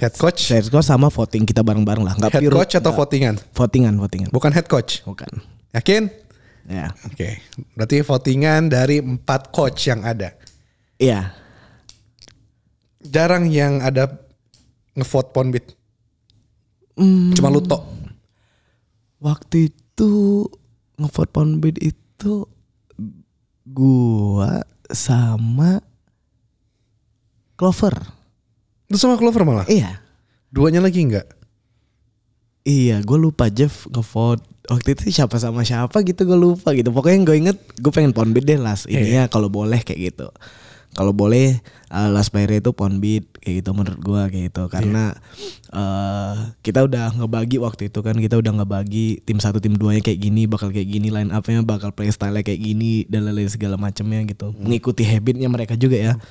head coach. Head coach sama voting kita bareng-bareng lah. Nggak head pure, coach atau nggak, votingan? Votingan, votingan. Bukan head coach. Bukan. Yakin? Ya. Oke. Okay. Berarti votingan dari empat coach yang ada. Iya. Jarang yang ada ngevote Pawnbit. Hmm, Cuma lu tok. Waktu itu ngevote Pawnbit itu gua sama Clover. Itu sama Clover malah? Iya. Duanya lagi enggak? Iya, gua lupa Jeff ngevote. Waktu itu siapa sama siapa gitu gua lupa gitu. Pokoknya yang gua inget gua pengen Pawnbit deh last. Ininya iya. Kalau boleh kayak gitu. Kalau boleh uh, last player itu Pawnbit kayak gitu menurut gua kayak gitu karena yeah. uh, kita udah ngebagi waktu itu kan kita udah ngebagi tim satu tim duanya kayak gini bakal kayak gini line up-nya bakal play style-nya kayak gini dan lain-lain segala macamnya gitu. Hmm. Mengikuti habitnya mereka juga ya. Hmm.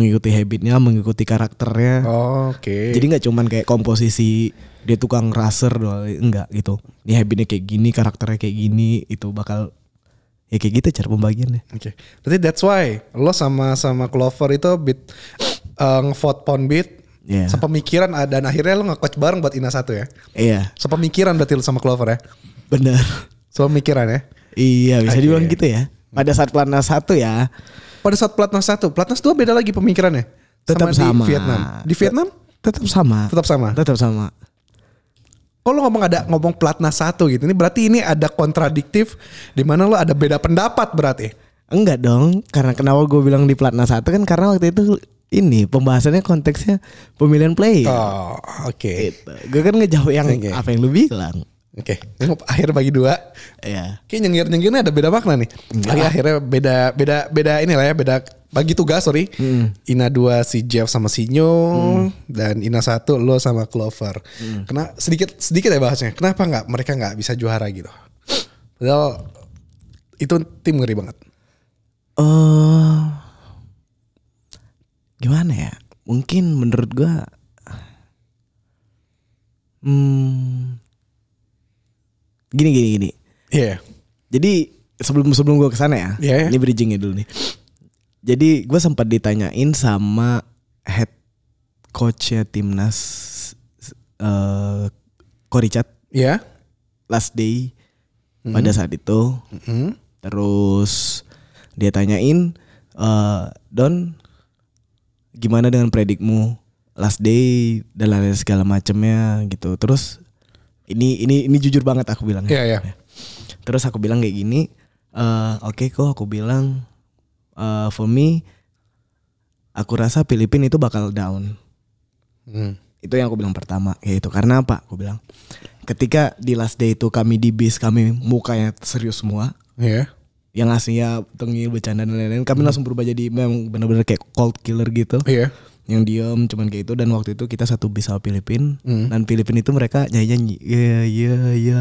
Mengikuti habitnya, mengikuti karakternya. Oh, oke. Okay. Jadi nggak cuman kayak komposisi dia tukang raser doang, enggak gitu. Ini habitnya kayak gini, karakternya kayak gini, itu bakal ya kayak gitu cara pembagiannya. Oke. Okay. Berarti that's why lo sama sama Clover itu bit uh, ngevote Pawnbit. Iya. Yeah. Sepemikiran dan akhirnya lo nge-coach bareng buat Ina satu ya. Iya. Yeah. Sepemikiran berarti lo sama Clover ya. Benar. Sepemikiran ya. Iya, bisa okay. dibilang gitu ya. Pada saat pelatnas satu ya. Pada saat pelatnas satu, pelatnas dua beda lagi pemikirannya. Tetap sama, sama. Di Vietnam. Di Vietnam tetap sama. Tetap sama. Tetap sama. Kalau ngomong ada ngomong pelatnas satu gitu, ini berarti ini ada kontradiktif di mana lo ada beda pendapat berarti? Enggak dong, karena kenapa gue bilang di pelatnas satu kan karena waktu itu ini pembahasannya konteksnya pemilihan player. Oh, oke. Okay. Gitu. Gue kan ngejawab yang okay. apa yang lu bilang. Oke, okay. akhir bagi dua. Iya. Yeah. Kayaknya nyengir-nyengirnya ada beda makna nih. Enggak. Akhirnya beda beda beda inilah ya, beda bagi tugas sorry hmm. Ina dua si Jeff sama si Nyo hmm. dan Ina satu lo sama Clover. hmm. Kena sedikit sedikit ya bahasnya, kenapa nggak mereka nggak bisa juara gitu, padahal itu tim ngeri banget. Uh, gimana ya, mungkin menurut gua hmm, gini gini gini iya yeah. Jadi sebelum sebelum gue kesana ya, yeah, yeah. ini bridgingnya dulu nih. Jadi gue sempat ditanyain sama head coachnya timnas uh, Koricat, ya, yeah. last day mm-hmm. pada saat itu. Mm-hmm. Terus dia tanyain, uh, Don, gimana dengan predikmu last day dan lain segala macamnya gitu. Terus ini ini ini jujur banget aku bilang. Yeah, ya. Yeah. Terus aku bilang kayak gini. Uh, Oke okay kok aku bilang uh, for me aku rasa Filipina itu bakal down. hmm. Itu yang aku bilang pertama, yaitu karena apa, aku bilang ketika di last day itu kami di bis, kami mukanya serius semua, yeah. yang aslinya tengil bercanda dan lain-lain, kami hmm. langsung berubah jadi memang benar-benar kayak cold killer gitu, yeah. yang diem cuman kayak itu. Dan waktu itu kita satu bis sama Filipina, hmm. dan Filipina itu mereka nyanyi-nyanyi ya ya ya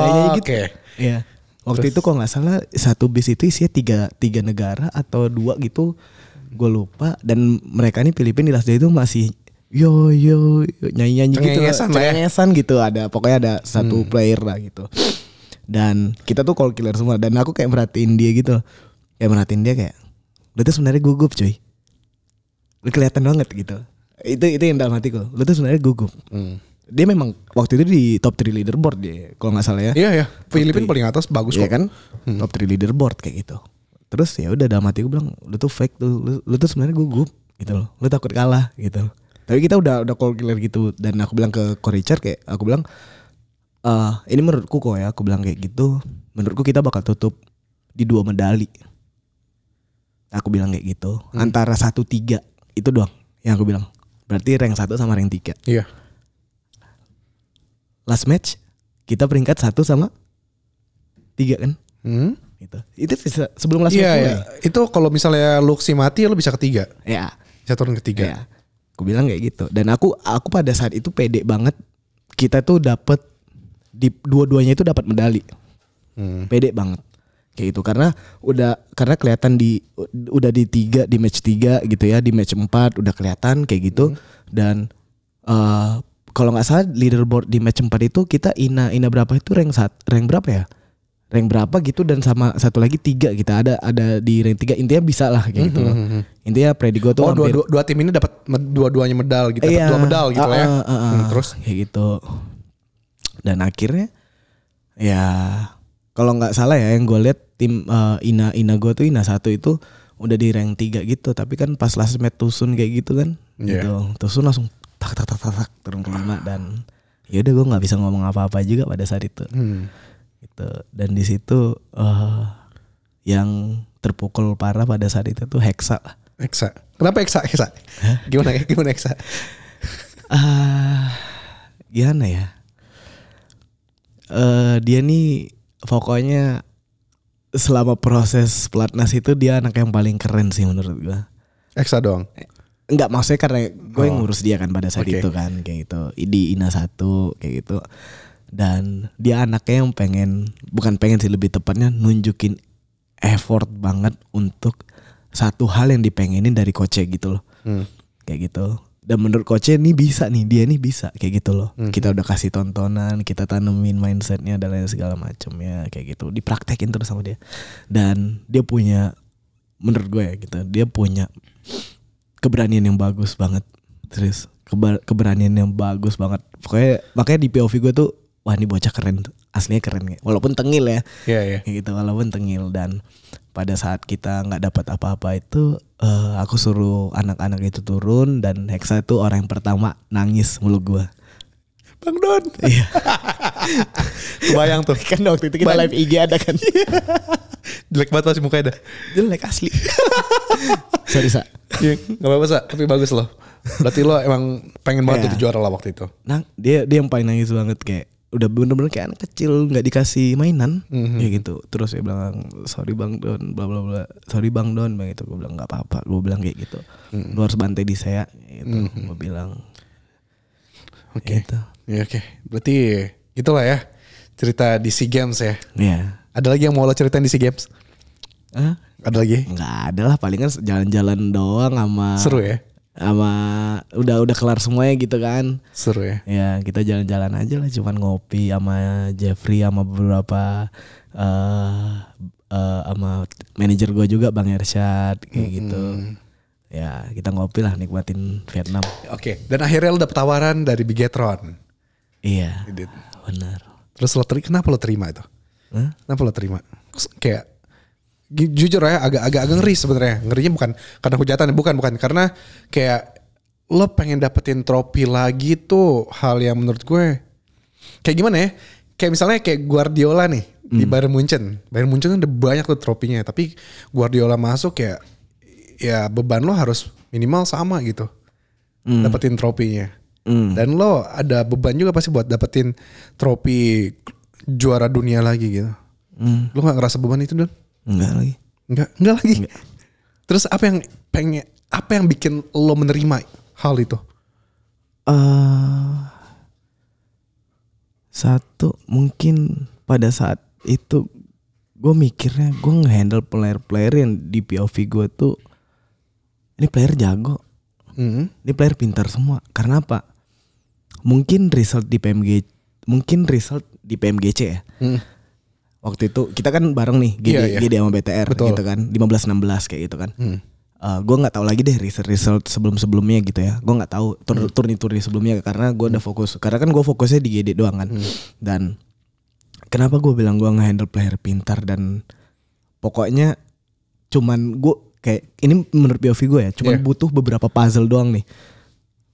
nyanyi gitu ya. yeah. Waktu terus. Itu kalau nggak salah satu bis itu isinya tiga, tiga negara atau dua gitu, gue lupa. Dan mereka nih Filipina di last day itu masih yo yo, yo nyanyi nyanyi gitu, cengengesan ya? Gitu. Ada pokoknya ada satu hmm. player lah gitu. Dan kita tuh call killer semua. Dan aku kayak merhatiin dia gitu, kayak merhatiin dia kayak, lu tuh sebenarnya gugup cuy, lu kelihatan banget gitu. Itu itu yang dalam hatiku, lu tuh sebenarnya gugup. Hmm. Dia memang waktu itu di top tiga leaderboard dia kalau nggak salah ya. Iya ya, Filipina paling atas bagus ya kok kan. Hmm. Top tiga leaderboard kayak gitu. Terus ya udah dalam hati gue bilang, lu tuh fake tuh, lu, lu tuh sebenarnya gugup gitu loh. Lu takut kalah gitu. Tapi kita udah udah call killer gitu. Dan aku bilang ke Richard kayak, aku bilang uh, ini menurutku kok ya, aku bilang kayak gitu. Menurutku kita bakal tutup di dua medali. Aku bilang kayak gitu. Hmm. Antara satu tiga itu doang yang aku bilang. Berarti rank satu sama rank tiga. Iya. Last match kita peringkat satu sama tiga kan? Hmm. Itu itu bisa sebelum last yeah, match. Iya. Yeah. Itu kalau misalnya Luxi mati, lu bisa ketiga. Iya. Yeah. Bisa turun ketiga. Iya. Yeah. Aku bilang kayak gitu. Dan aku aku pada saat itu pede banget. Kita tuh dapat di dua-duanya itu dapat medali. Hmm. Pede banget. Kayak itu karena udah karena kelihatan di udah di tiga di match tiga gitu ya, di match empat udah kelihatan kayak gitu. Hmm. Dan uh, kalau nggak salah leaderboard di match empat itu kita ina ina berapa itu rank satu, rank berapa ya? Rank berapa gitu, dan sama satu lagi tiga kita ada ada di rank tiga, intinya bisa lah kayak gitu. Mm -hmm. Intinya predik gua tuh oh, hampir dua, dua, dua tim ini dapat dua-duanya medal gitu, iya, dua medal gitu uh, ya. Uh, uh, uh, hmm, terus kayak gitu. Dan akhirnya ya kalau nggak salah ya yang gue lihat tim uh, ina ina gue tuh ina satu itu udah di rank tiga gitu, tapi kan pas last match Tusun kayak gitu kan. Yeah. Gitu. Tusun langsung tak tak tak tak, tak turun kelima, dan ya udah gue nggak bisa ngomong apa-apa juga pada saat itu. Hmm. Gitu. Dan di situ uh, yang terpukul parah pada saat itu tuh Hexa. Hexa. Kenapa Hexa? Hexa. Hah? Gimana ya? Gimana Hexa? Uh, gimana ya? Uh, dia nih pokoknya selama proses pelatnas itu dia anak yang paling keren sih menurut gue. Hexa doang. Enggak, maksudnya karena gue yang ngurus dia kan pada saat okay. itu kan kayak gitu di Ina satu kayak gitu. Dan dia anaknya yang pengen, bukan pengen sih, lebih tepatnya nunjukin effort banget untuk satu hal yang dipengenin dari coachnya gitu loh. Hmm. Kayak gitu. Dan menurut coachnya nih bisa nih, dia nih bisa kayak gitu loh. Hmm. Kita udah kasih tontonan, kita tanemin mindsetnya dan lain segala macamnya kayak gitu. Dipraktekin terus sama dia. Dan dia punya, menurut gue ya gitu, dia punya keberanian yang bagus banget, serius. Keberanian yang bagus banget. Pokoknya makanya di P O V gue tuh, wah ini bocah keren, aslinya keren. Walaupun tengil ya, yeah, yeah. gitu. Walaupun tengil. Dan pada saat kita nggak dapat apa-apa itu, uh, aku suruh anak-anak itu turun, dan Hexa itu orang yang pertama nangis mulu gue. Bang Don. Iya. Kebayang tuh. Kan waktu itu kita live I G ada kan. Jelek banget masih mukanya dah. Jelek asli. Sorry Sa. Ya, gak apa-apa Sa, tapi bagus loh. Berarti lo emang pengen banget yeah. tuh juara lah waktu itu. Nah, dia dia yang paling nangis banget kayak udah bener-bener kayak anak kecil nggak dikasih mainan, mm-hmm. ya gitu. Terus dia bilang sorry bang Don, bla bla bla, sorry bang Don, bang itu. Gue bilang nggak apa-apa, gue bilang kayak gitu. Mm-hmm. Lu harus bantai di saya, gitu. Mm-hmm. Gue bilang. Oke. Okay. Gitu. Ya oke. Okay. Berarti itulah ya cerita di SEA Games ya. Iya. Ada lagi yang mau lo ceritain di SEA Games? Hah? Ada lagi? Nggak ada lah, palingan jalan-jalan doang sama. Seru ya. Ama udah udah kelar semuanya gitu kan. Seru ya. Ya kita jalan-jalan aja lah, cuman ngopi sama Jeffrey sama beberapa uh, uh, sama manajer gue juga Bang Ersyad kayak hmm. gitu. Ya kita ngopi lah, nikmatin Vietnam. Oke. Okay. Dan akhirnya lo dapet tawaran dari Bigetron. Iya. Benar. Terus lo terima, kenapa lo terima itu? Huh? Kenapa lo terima? Kayak jujur ya agak-agak ngeri sebenarnya. Ngerinya bukan karena hujatan, bukan bukan karena kayak lo pengen dapetin trofi lagi tuh hal yang menurut gue kayak gimana ya? Kayak misalnya kayak Guardiola nih hmm. di Bayern Munchen. Bayern Munchen ada banyak tuh trofinya, tapi Guardiola masuk ya ya beban lo harus minimal sama gitu. Hmm. Dapetin trofinya. Hmm. Dan lo ada beban juga pasti buat dapetin trofi juara dunia lagi gitu. Hmm. Lo gak ngerasa beban itu, Don? Enggak lagi. Enggak, enggak lagi. Enggak. Terus apa yang pengen, apa yang bikin lo menerima hal itu? Uh, satu, mungkin pada saat itu gue mikirnya gue ngehandle player-player yang di P O V gue tuh ini player jago. Mm-hmm. Ini player pintar semua. Karena apa? Mungkin result di P M G, mungkin result di P M G C ya. Mm. Waktu itu kita kan bareng nih Gede, yeah, yeah. Gede sama B T R. Betul. Gitu kan lima belas enam belas kayak gitu kan. hmm. uh, Gue gak tahu lagi deh result-result sebelum-sebelumnya gitu ya. Gue gak tahu turni-turni sebelumnya karena gue udah fokus. Karena kan gue fokusnya di Gede doang kan. hmm. Dan kenapa gue bilang gue nge-handle player pintar dan pokoknya cuman gue kayak ini menurut P O V gue ya, cuman yeah. butuh beberapa puzzle doang nih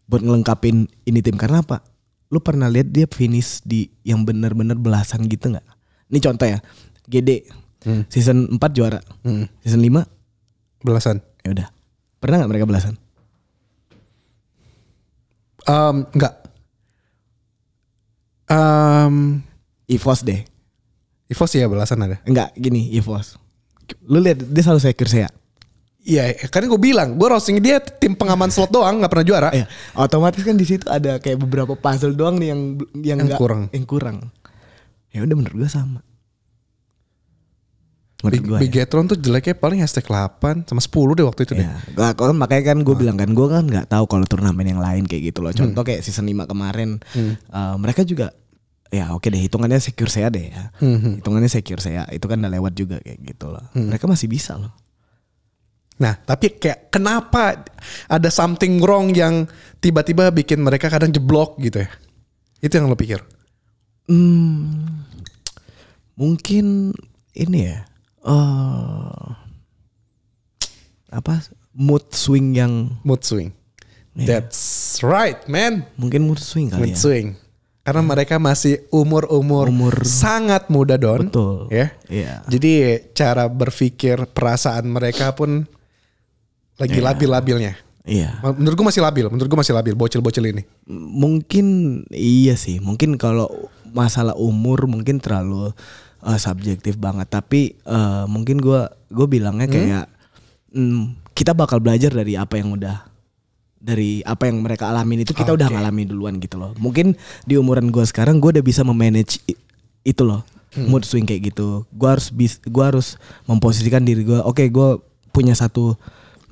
buat ngelengkapin ini tim. Karena apa? Lu pernah lihat dia finish di yang bener-bener belasan gitu gak? Ini contoh ya, Gede hmm. season empat juara, hmm. season lima belasan. Ya udah, pernah nggak mereka belasan? Um, nggak. Um, Evos deh. Evos ya belasan ada. Enggak, gini Evos. Lu lihat dia selalu secure saya. Iya, karena gue bilang gue roasting dia tim pengaman slot doang, nggak pernah juara. Iya, otomatis kan di situ ada kayak beberapa puzzle doang nih yang yang, yang gak, kurang. Yang kurang. Ya udah menurut gue sama. Menurut gue Bigetron ya. Tuh jeleknya paling hashtag delapan sama sepuluh deh waktu itu ya. deh. Nah, kalau makanya kan gue ah. bilang kan gue kan nggak tahu kalau turnamen yang lain kayak gitu loh. Contoh hmm. kayak season lima kemarin hmm. uh, mereka juga ya oke okay deh hitungannya secure saya deh ya. Hmm. Hitungannya secure saya itu kan udah lewat juga kayak gitu loh. Hmm. Mereka masih bisa loh. Nah tapi kayak kenapa ada something wrong yang tiba-tiba bikin mereka kadang jeblok gitu ya? Itu yang lo pikir? Hmm, mungkin ini ya uh, apa mood swing yang mood swing yeah. That's right man, mungkin mood swing kali mood ya swing. Karena yeah. mereka masih umur-umur sangat muda Don. Betul ya yeah. yeah. Jadi cara berpikir perasaan mereka pun lagi yeah. labil-labilnya. Iya. Menurut gue masih labil, menurut gue masih labil bocil-bocil ini. Mungkin iya sih, mungkin kalau masalah umur mungkin terlalu uh, subjektif banget. Tapi uh, mungkin gue gue bilangnya kayak hmm? mm, kita bakal belajar dari apa yang udah dari apa yang mereka alamin itu kita okay. udah ngalami duluan gitu loh. Mungkin di umuran gue sekarang gue udah bisa memanage itu loh hmm. mood swing kayak gitu. Gue harus gue harus memposisikan diri gue. Oke, okay, gue punya satu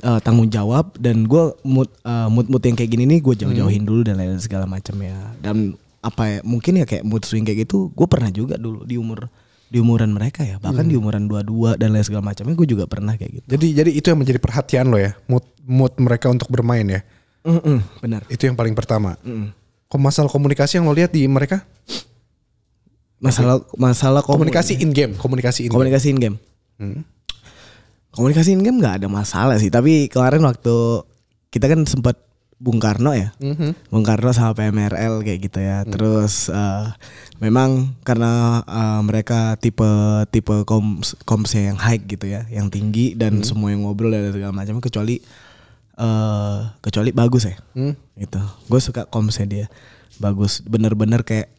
Uh, tanggung jawab dan gue mood uh, mood mood yang kayak gini nih gue jauh-jauhin hmm. dulu dan lain-lain segala macam ya. Dan apa ya, mungkin ya kayak mood swing kayak gitu gue pernah juga dulu di umur di umuran mereka ya, bahkan hmm. di umuran dua puluh dua dan lain segala macamnya gue juga pernah kayak gitu. Jadi jadi itu yang menjadi perhatian lo ya, mood mood mereka untuk bermain ya. Mm-mm, benar. Itu yang paling pertama. Mm-mm. Kok masalah komunikasi yang lo lihat di mereka? Masalah masalah komun- komunikasi in game, komunikasi in komunikasi in game. In game. Hmm. Komunikasi in-game gak ada masalah sih. Tapi kemarin waktu kita kan sempat Bung Karno ya. Mm-hmm. Bung Karno sama P M R L kayak gitu ya. Mm. Terus uh, memang karena uh, mereka tipe-tipe koms, komsnya yang high gitu ya. Yang tinggi dan mm. semua yang ngobrol dan segala macam. Kecuali uh, kecuali bagus ya. Mm. Gitu. Gue suka komsnya dia. Bagus. Bener-bener kayak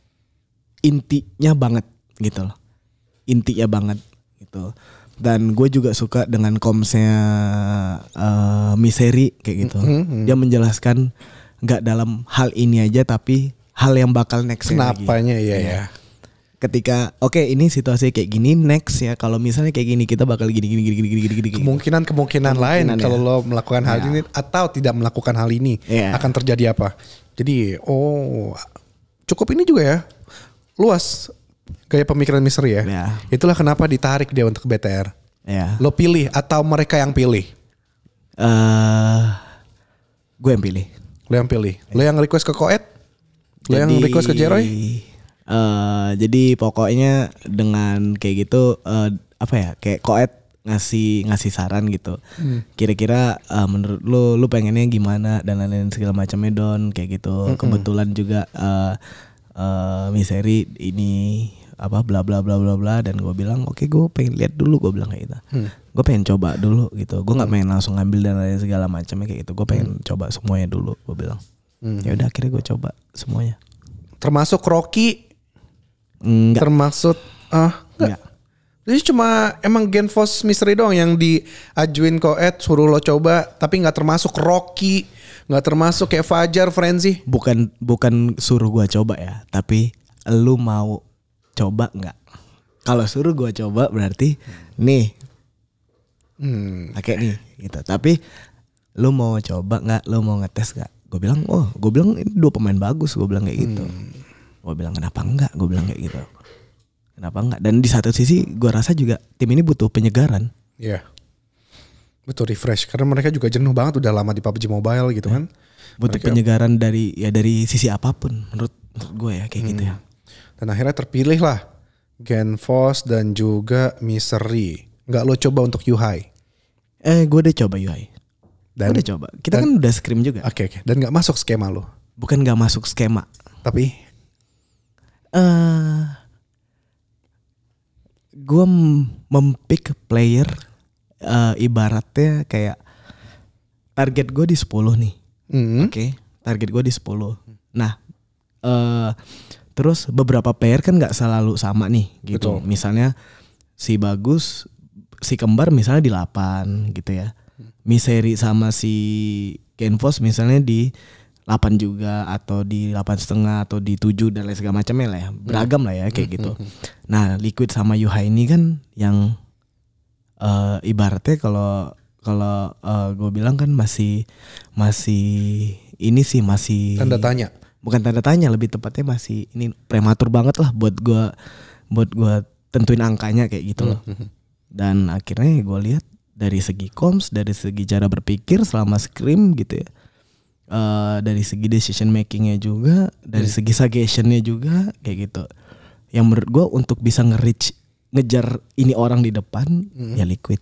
intinya banget gitu loh. Intinya banget gitu. Dan gue juga suka dengan komsnya uh, Misery kayak gitu. Mm-hmm. Dia menjelaskan nggak dalam hal ini aja tapi hal yang bakal next lagi. Kenapanya ya ya. Ketika oke okay, ini situasi kayak gini next ya, kalau misalnya kayak gini kita bakal gini gini gini gini gini kemungkinan kemungkinan lain ya. Kalau lo melakukan hal ya. Ini atau tidak melakukan hal ini ya. Akan terjadi apa. Jadi oh cukup ini juga ya, luas gaya pemikiran Misteri ya. Ya itulah kenapa ditarik dia untuk B T R ya. Lo pilih atau mereka yang pilih? Uh, gue yang pilih. Lo yang pilih ya. Lo yang request ke Koet. Lo Jadi... yang request ke Jeroy. Uh, jadi pokoknya dengan kayak gitu uh, apa ya, kayak Koet ngasih ngasih saran gitu. Hmm. Kira-kira uh, menurut lu lu pengennya gimana dan lain-lain segala macamnya Don kayak gitu. Mm-mm. Kebetulan juga uh, uh, Misery ini apa bla bla bla bla bla dan gue bilang oke okay, gue pengen lihat dulu, gue bilang kayak gitu. Hmm. Gue pengen coba dulu gitu. Gue nggak hmm. pengen langsung ngambil dan lain segala macamnya kayak gitu. Gue pengen hmm. coba semuanya dulu, gue bilang. Hmm. Ya udah akhirnya gue coba semuanya. Termasuk Rocky. Enggak. Termaksud ah enggak. Enggak. Jadi cuma emang Genvos Misteri doang yang diajuin Koet suruh lo coba, tapi nggak termasuk Rocky, nggak termasuk kayak Fajar, Frenzy. Bukan bukan suruh gua coba ya, tapi lu mau coba nggak? Kalau suruh gua coba berarti nih, hmm. pakai nih gitu. Tapi lu mau coba nggak? Lu mau ngetes nggak? Gue bilang oh, gue bilang ini dua pemain bagus, gue bilang kayak gitu. Hmm. Gue bilang kenapa enggak, gue bilang kayak gitu, kenapa enggak. Dan di satu sisi gue rasa juga tim ini butuh penyegaran. Iya yeah. Betul, refresh, karena mereka juga jenuh banget udah lama di P U B G Mobile gitu yeah. kan. Butuh mereka... penyegaran dari ya dari sisi apapun menurut, menurut gue ya kayak hmm. gitu ya. Dan akhirnya terpilih lah Genvos dan juga Misery. Nggak lo coba untuk Yuhai? Eh gue udah coba Yuhai. Dan udah coba kita dan, kan udah scrim juga. Oke okay, oke okay. Dan nggak masuk skema lo? Bukan nggak masuk skema, tapi Uh, gue mempick player uh, ibaratnya kayak target gue di sepuluh nih. Mm-hmm. Oke okay? Target gue di sepuluh. Nah uh, terus beberapa player kan gak selalu sama nih gitu. Betul. Misalnya si Bagus, si Kembar misalnya di delapan gitu ya. Misery sama si Genvos misalnya di delapan juga atau di delapan setengah atau di tujuh dan lain segala macamnya lah ya. Beragam lah ya kayak gitu. Nah, Liquid sama Yuhai ini kan yang uh, ibaratnya kalau kalau uh, gue bilang kan masih masih ini sih masih tanda tanya. Bukan tanda tanya, lebih tepatnya masih ini prematur banget lah buat gue buat gue tentuin angkanya kayak gitu loh. Dan akhirnya gue lihat dari segi comms, dari segi cara berpikir selama scrim gitu ya. Uh, dari segi decision makingnya juga, dari hmm. segi suggestionnya juga kayak gitu. Yang menurut gue untuk bisa nge-reach, ngejar ini orang di depan hmm. ya Liquid.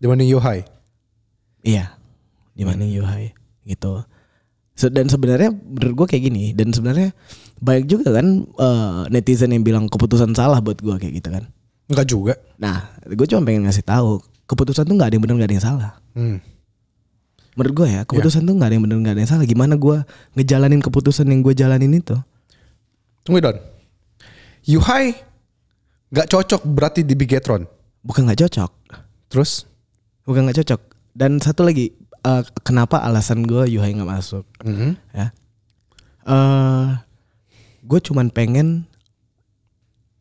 Dibanding Yuhai? Iya, dibanding hmm. Yuhai gitu. So, dan sebenarnya menurut gue kayak gini, dan sebenarnya banyak juga kan uh, netizen yang bilang keputusan salah buat gue kayak gitu kan. Enggak juga. Nah, gue cuma pengen ngasih tahu keputusan tuh nggak ada yang benar, nggak ada yang salah. Hmm. Menurut gue ya keputusan yeah. tuh gak ada yang bener, gak ada yang salah. Gimana gue ngejalanin keputusan yang gue jalanin itu. Tunggu Don, Yuhai gak cocok berarti di Bigetron? Bukan gak cocok. Terus? Bukan gak cocok. Dan satu lagi uh, kenapa alasan gue Yuhai gak masuk. Mm-hmm. Ya uh, gue cuman pengen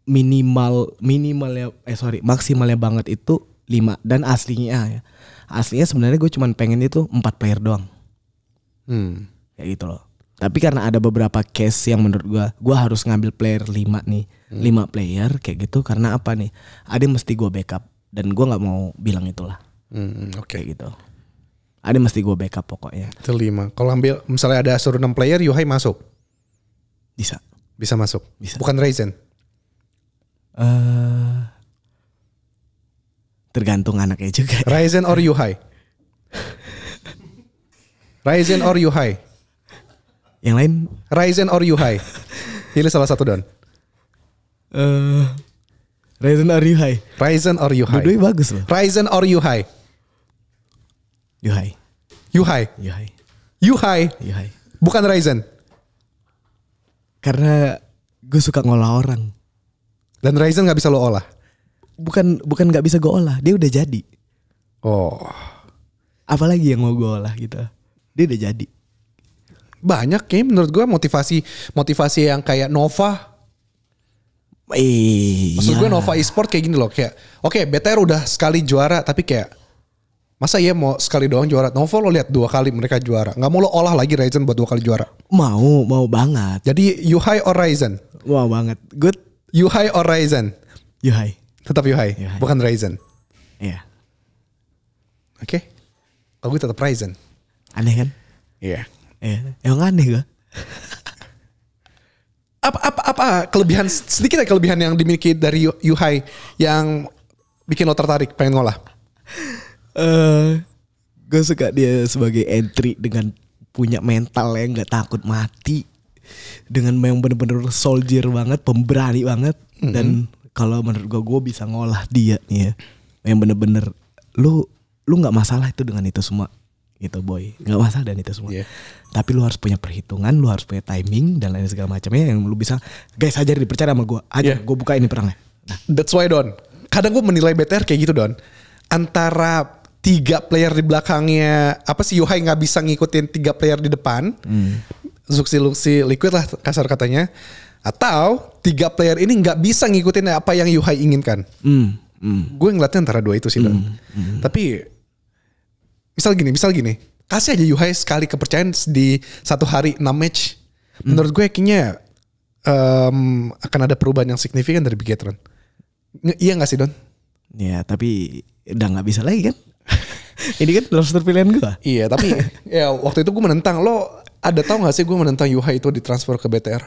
Minimal Minimalnya Eh sorry maksimalnya banget itu lima. Dan aslinya ya, aslinya sebenarnya gue cuman pengen itu empat player doang. Hmm. Kayak gitu loh. Tapi karena ada beberapa case yang menurut gue, gue harus ngambil player lima nih. Hmm. Lima player kayak gitu. Karena apa nih? Ada yang mesti gue backup. Dan gue gak mau bilang itulah. Hmm, oke okay. gitu. Ada yang mesti gue backup pokoknya. Itu lima. Kalau ambil misalnya ada suruh enam player, Yuhai masuk? Bisa. Bisa masuk? Bisa. Bukan Ryzen? Uh, tergantung anaknya juga. Ryzen or Yuhai? Ryzen or Yuhai? Yang lain? Ryzen or Yuhai? Pilih salah satu Don. Uh, Ryzen or Yuhai? Ryzen or Yuhai? Dua-duanya bagus loh. Ryzen or Yuhai? Yuhai. Yuhai? Yuhai. Yuhai? Yuhai. Bukan Ryzen? Karena gue suka ngolah orang. Dan Ryzen nggak bisa lo olah? Bukan, bukan nggak bisa gue olah, dia udah jadi. Oh. Apalagi yang mau gue olah gitu? Dia udah jadi. Banyak ya menurut gue motivasi, motivasi yang kayak Nova. Iya. Maksud gue Nova eSport kayak gini loh, kayak oke okay, B T R udah sekali juara tapi kayak masa iya mau sekali doang juara. Nova lo lihat dua kali mereka juara, nggak mau lo olah lagi Ryzen buat dua kali juara? Mau, mau banget. Jadi Yuhai or Ryzen? Mau banget. Good. Yuhai or Ryzen? Yuhai. Tetap Yuhai, Yuhai. Bukan Ryzen. Iya. Oke okay. Kalau gue tetap Ryzen. Aneh kan? Iya yeah. yeah. Emang aneh gue. Apa, apa, apa kelebihan sedikit ya, kelebihan yang dimiliki dari Yuhai yang bikin lo tertarik pengen ngolah? Uh, gue suka dia sebagai entry dengan punya mental yang gak takut mati, dengan yang bener-bener soldier banget, pemberani banget. Mm-hmm. Dan kalau menurut gue, gue bisa ngolah dia nih ya, yang bener-bener lu lu nggak masalah itu dengan itu semua. Gitu boy, nggak masalah dan itu semua. Yeah. Tapi lu harus punya perhitungan, lu harus punya timing dan lain segala macamnya yang lu bisa. Guys aja dipercaya sama gue, aja yeah. gue buka ini perangnya. Nah. That's why Don. Kadang gue menilai B T R kayak gitu Don. Antara tiga player di belakangnya, apa sih Yuhai nggak bisa ngikutin tiga player di depan, hmm. Zuxi, Luxi, Liquid lah kasar katanya. Atau tiga player ini nggak bisa ngikutin apa yang Yuhai inginkan. Hmm. Hmm. Gue ngeliatnya antara dua itu sih Don. Hmm. Hmm. Tapi misal gini, misal gini, kasih aja Yuhai sekali kepercayaan di satu hari enam match. Menurut gue kayaknya um, akan ada perubahan yang signifikan dari Bigetron. Nge- iya gak sih Don? Ya tapi udah gak bisa lagi kan? Ini kan roster pilihan gue. Iya tapi ya waktu itu gue menentang. Lo ada tau gak sih gue menentang Yuhai itu ditransfer ke B T R?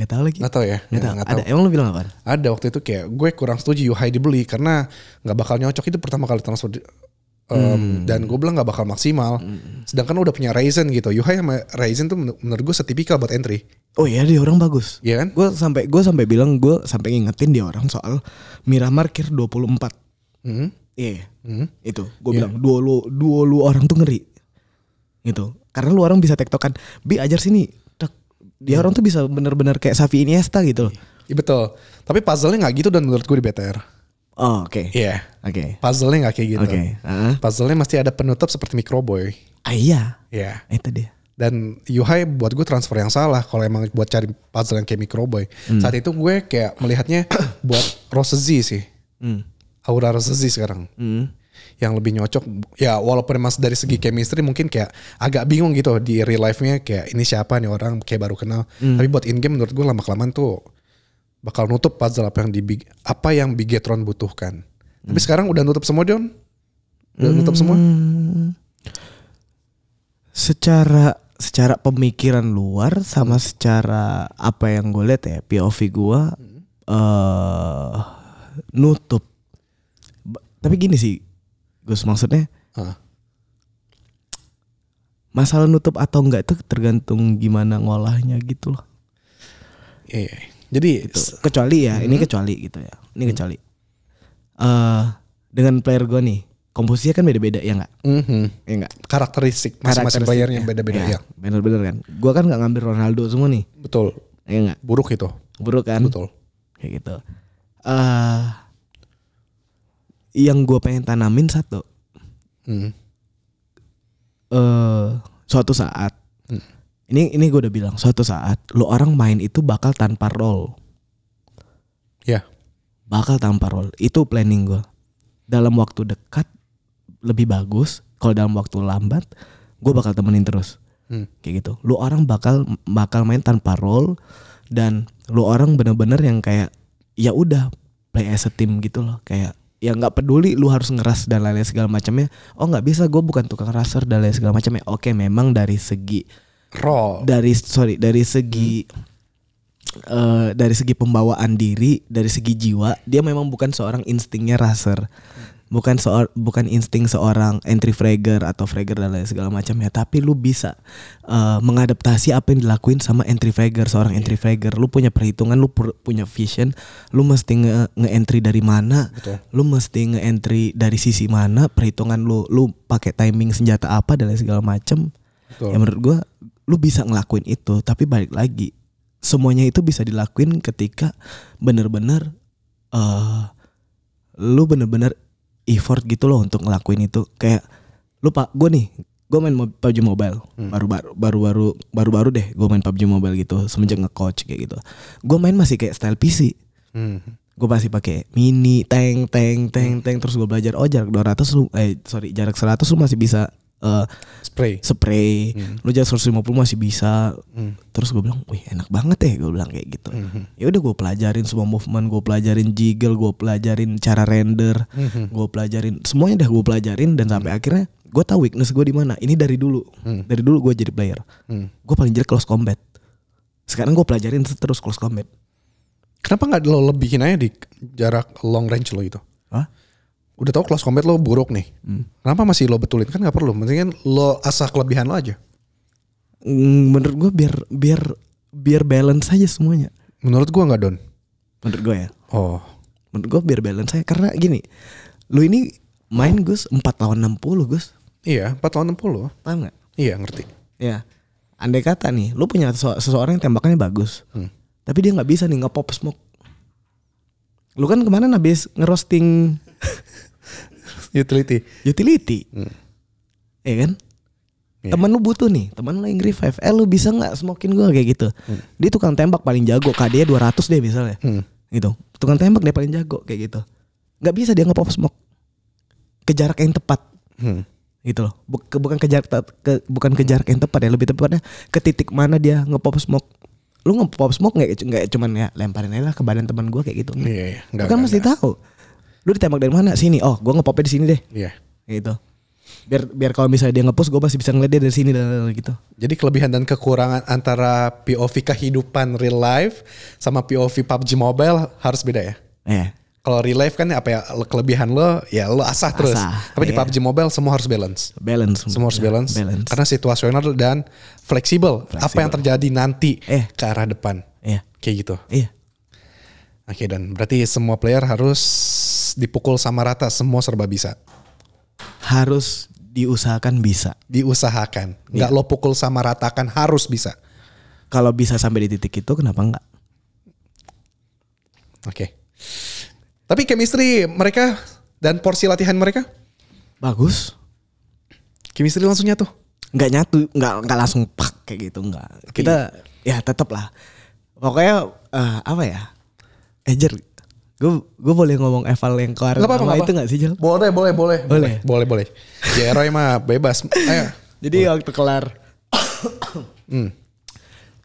Gak tau lagi. Gak tau ya? Gak tau. Ya, ada, emang lo bilang apa? Ada waktu itu kayak gue kurang setuju Yuhai dibeli karena gak bakal nyocok, itu pertama kali transfer di, Um, hmm. dan gue bilang gak bakal maksimal. Hmm. Sedangkan udah punya Ryzen gitu. Yuhai sama Ryzen tuh menurut gue setipikal buat entry. Oh iya dia orang bagus. Iya kan? Gue sampai gue sampai bilang gue sampai ngingetin dia orang soal Miramar Kir dua puluh empat. Iya. Yeah. Hmm. Itu gue yeah. bilang dua lu dua lu orang tuh ngeri. Gitu. Karena lu orang bisa tektokan. Bi ajar sini. Dia hmm. orang tuh bisa bener-bener kayak Xavi Iniesta gitu. Iya betul. Tapi puzzle-nya nggak gitu dan menurut gue di B T R. Oh oke, okay. yeah. oke. Okay. Puzzle-nya nggak kayak gitu. Okay. Uh-huh. Puzzle-nya masih ada penutup seperti Microboy. Ah iya, yeah. itu dia. Dan Yuhai buat gue transfer yang salah kalau emang buat cari puzzle yang kayak Microboy. Hmm. Saat itu gue kayak melihatnya buat Rose-Z sih, hmm. aura Rose-Z sekarang, hmm. yang lebih nyocok. Ya walaupun mas dari segi chemistry mungkin kayak agak bingung gitu di real life-nya kayak ini siapa nih orang kayak baru kenal. Hmm. Tapi buat in game menurut gue lama kelamaan tuh bakal nutup puzzle apa yang di apa yang Bigetron butuhkan. Hmm. Tapi sekarang udah nutup semua Don? Udah hmm. nutup semua? Secara secara pemikiran luar sama secara apa yang gue lihat ya P O V gue hmm. uh, nutup. Tapi gini sih Gus maksudnya. Huh. Masalah nutup atau enggak itu tergantung gimana ngolahnya gitu loh. Iya. Yeah. Jadi gitu. Kecuali ya, hmm. ini kecuali gitu ya, ini hmm. kecuali uh, dengan player gue nih, komposisinya kan beda-beda ya nggak? Mm-hmm. Ya nggak. Karakteristik masing-masing playernya beda-beda ya. ya. Bener-bener kan. Gue kan nggak ngambil Ronaldo semua nih. Betul. Ya nggak. Buruk itu. Buruk kan. Betul. Kayak gitu. Uh, yang gue pengen tanamin satu, hmm. uh, suatu saat. Hmm. Ini ini gue udah bilang suatu saat lo orang main itu bakal tanpa role. Ya. Yeah. Bakal tanpa role. Itu planning gue. Dalam waktu dekat lebih bagus. Kalau dalam waktu lambat gue bakal temenin terus. Hmm. Kayak gitu. Lo orang bakal bakal main tanpa role dan lo orang bener-bener yang kayak ya udah play as a team gitu loh. Kayak ya nggak peduli lu harus ngeras dan lain-lain segala macamnya. Oh nggak bisa gue bukan tukang raser dan lain segala macamnya. Oke memang dari segi Roll. Dari sorry dari segi hmm. uh, dari segi pembawaan diri, dari segi jiwa dia memang bukan seorang instingnya raser, bukan seor bukan insting seorang entry fragger atau fragger dan lain segala macamnya. Tapi lu bisa uh, mengadaptasi apa yang dilakuin sama entry fragger, seorang entry fragger. Lu punya perhitungan, lu pur- punya vision, lu mesti nge- nge-entry dari mana, Betul. Lu mesti nge-entry dari sisi mana, perhitungan lu, lu pakai timing senjata apa dan lain segala macam. Ya menurut gue lu bisa ngelakuin itu, tapi balik lagi semuanya itu bisa dilakuin ketika bener-bener uh, lu bener-bener effort gitu loh untuk ngelakuin itu. Kayak lu pak, gue nih, gue main P U B G Mobile baru-baru, hmm. baru-baru, baru-baru deh gue main P U B G Mobile gitu semenjak nge-coach kayak gitu. Gue main masih kayak style P C. Hmm. Gue pasti pakai mini, tank, tank, tank, tank. Terus gue belajar, oh jarak dua ratus lu, eh sorry jarak seratus lu masih bisa Uh, spray, spray, hmm. lu jalan seratus lima puluh masih bisa. Hmm. Terus gue bilang, wih enak banget ya, gue bilang kayak gitu. Hmm. Ya udah gue pelajarin semua movement, gue pelajarin jiggle, gue pelajarin cara render, hmm. gue pelajarin semuanya, dah gue pelajarin dan sampai hmm. akhirnya gue tahu weakness gue di mana. Ini dari dulu, hmm. dari dulu gue jadi player, hmm. gue paling jelek close combat. Sekarang gue pelajarin terus close combat. Kenapa nggak lo lebihin aja di jarak long range lo itu? Hah? Udah tau close combat lo buruk nih, hmm. kenapa masih lo betulin? Kan nggak perlu, mendingan lo asah kelebihan lo aja. Menurut gue biar biar biar balance aja semuanya. Menurut gue nggak Don. Menurut gue ya. Oh. Menurut gue biar balance aja karena gini, lo ini main oh. Gus empat lawan enam puluh Gus. Iya empat lawan enam puluh. Paham nggak? Iya ngerti. Iya. Andai kata nih, lo punya seseorang yang tembakannya bagus, hmm. tapi dia nggak bisa nih nge-pop smoke. Lo kan kemarin habis ngerosting utility, utility, hmm. ya kan? Yeah. Temen lu butuh nih, temen lu yang revive, eh lu bisa nggak smokin gue kayak gitu? Hmm. Dia tukang tembak paling jago, K D dua ratus deh misalnya, hmm. gitu. Tukang tembak dia paling jago kayak gitu, nggak bisa dia nge-pop smoke ke jarak yang tepat, hmm. gitu loh. Bukan ke jarak, ke, bukan ke jarak yang tepat ya, lebih tepatnya ke titik mana dia nge-pop smoke. Lu nge-pop smoke nggak? Nggak cuman ya lemparin aja lah ke badan teman gue kayak gitu. Iya, yeah, kan mesti tahu. Lu ditembak dari mana? Sini. Oh, gue ngepopnya di sini deh. Iya. Yeah. Gitu. Biar biar kalau misalnya dia ngepost, gue masih bisa ngeliat dia dari sini dan gitu. Jadi kelebihan dan kekurangan antara P O V kehidupan real life sama P O V P U B G Mobile harus beda ya. Iya. Yeah. Kalau real life kan apa ya, kelebihan lo ya lo asah terus. Asah, tapi yeah. di P U B G Mobile semua harus balance. Balance. Semua harus balance. balance. Karena situasional dan fleksibel. Apa yang terjadi nanti yeah. ke arah depan. Iya. Yeah. Kayak gitu. Iya. Yeah. Oke, dan berarti semua player harus dipukul sama rata, semua serba bisa. Harus diusahakan bisa. Diusahakan. Nggak ya. Lo pukul sama rata kan harus bisa. Kalau bisa sampai di titik itu kenapa enggak? Oke. Okay. Tapi chemistry mereka dan porsi latihan mereka? Bagus. Chemistry langsung nyatu? Nggak nyatu, nggak, nggak langsung pak kayak gitu, nggak. Okay. Kita ya tetap lah. Pokoknya uh, apa ya? Ejer, gue gue boleh ngomong Eval yang keluar apa, apa, apa itu nggak sih Jel? Boleh boleh boleh boleh boleh boleh. Ya Roy mah bebas. Ayo. Jadi boleh. Waktu kelar, hmm.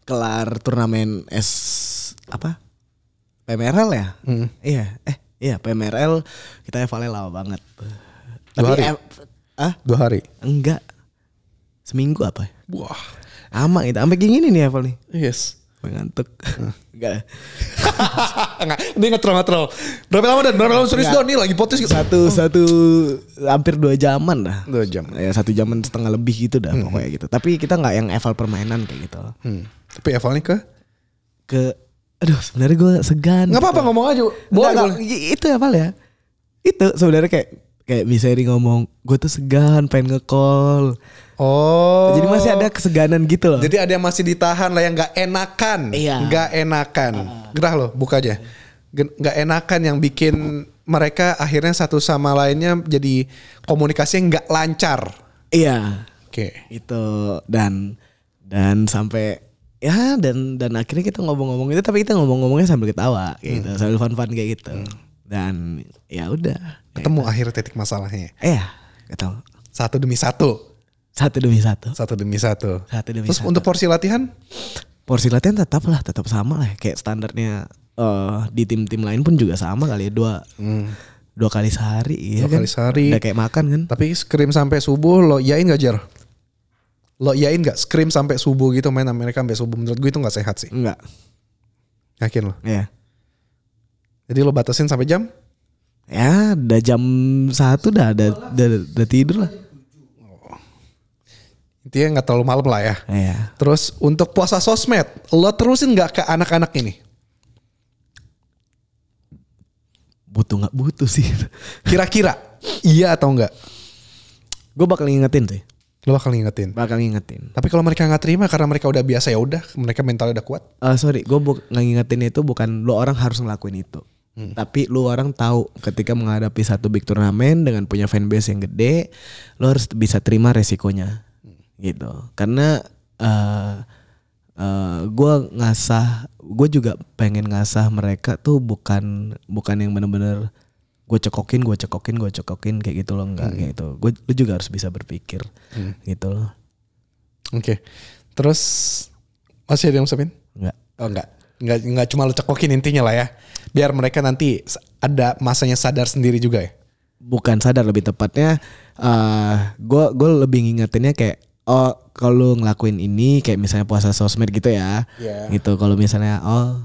kelar turnamen S apa? P M R L ya? Hmm. Iya, eh iya P M R L kita Evalnya lama banget. Dua Tapi hari? Eh, ah? Dua hari? Enggak, seminggu apa? Wah, aman itu, sampai gini nih Eval nih. Yes. Ngantuk. Enggak. Enggak. Dia ngetrol-ngetrol. Berapa lama dan berapa lama serius Don nih lagi potis gitu. Satu satu hampir dua jaman dah. Dua jam. Ya satu jaman setengah lebih gitu dah hmm. pokoknya gitu. Tapi kita nggak yang eval permainan kayak gitu. Hmm. Tapi evalnya ke ke aduh sebenarnya gue segan. Enggak apa-apa gitu. Ngomong aja. Boleh, nggak, boleh. Nggak, itu eval ya. Itu sebenarnya kayak kayak Misery ngomong, gue tuh segan pengen nge-call. Oh. Jadi masih ada keseganan gitu loh. Jadi ada yang masih ditahan lah yang gak enakan. Iya. Gak enakan. Uh. Gerah loh buka aja. Gak enakan yang bikin mereka akhirnya satu sama lainnya jadi komunikasinya gak lancar. Iya. Oke. Okay. Itu dan dan sampai ya dan dan akhirnya kita ngomong-ngomong itu tapi kita ngomong-ngomongnya sambil ketawa kayak hmm. gitu. Sambil fun-fun kayak gitu. Hmm. Dan ya udah ketemu gitu. Akhir titik masalahnya. Iya, ketemu. Satu demi satu. Satu demi satu. Satu demi satu. Satu demi Terus satu. Untuk porsi latihan? Porsi latihan tetap lah, tetap sama lah. Kayak standarnya uh, di tim-tim lain pun juga sama kali ya. Dua, hmm. dua kali sehari. Dua ya kali kan? Sehari. Udah kayak makan kan. Tapi scrim sampai subuh lo yain gak Jer? Lo yain gak scrim sampai subuh gitu main mereka sampai subuh? Menurut gue itu gak sehat sih. Enggak. Yakin lo? Iya. Jadi lo batasin sampai jam? Ya, udah jam satu dah, udah tidur lah. Oh. Intinya nggak terlalu malam lah ya. Iya. Terus untuk puasa sosmed, lo terusin nggak ke anak-anak ini? Butuh nggak butuh sih. Kira-kira, iya atau enggak? Gue bakal ngingetin sih. Lo bakal ngingetin. Bakal ngingetin. Tapi kalau mereka nggak terima karena mereka udah biasa, ya udah, mereka mentalnya udah kuat. Uh, sorry, gue nggak ngingetin itu bukan lo orang harus ngelakuin itu. Hmm. Tapi lu orang tahu ketika menghadapi satu big turnamen dengan punya fanbase yang gede, lu harus bisa terima resikonya, hmm. gitu. Karena uh, uh, gue ngasah, gue juga pengen ngasah mereka tuh bukan bukan yang bener-bener gue cekokin, gue cekokin, gue cekokin kayak gitu loh, enggak, hmm. kayak gitu. Gue lu juga harus bisa berpikir, hmm. gitu loh. Oke, okay. Terus masih ada yang ngucapin? Enggak. Oh enggak. Nggak, nggak cuma lo cekokin intinya lah ya. Biar mereka nanti ada masanya sadar sendiri juga ya? Bukan sadar, lebih tepatnya gue uh, gue lebih ngingetinnya kayak, oh kalau ngelakuin ini kayak misalnya puasa sosmed gitu ya. Yeah. Gitu, kalau misalnya, oh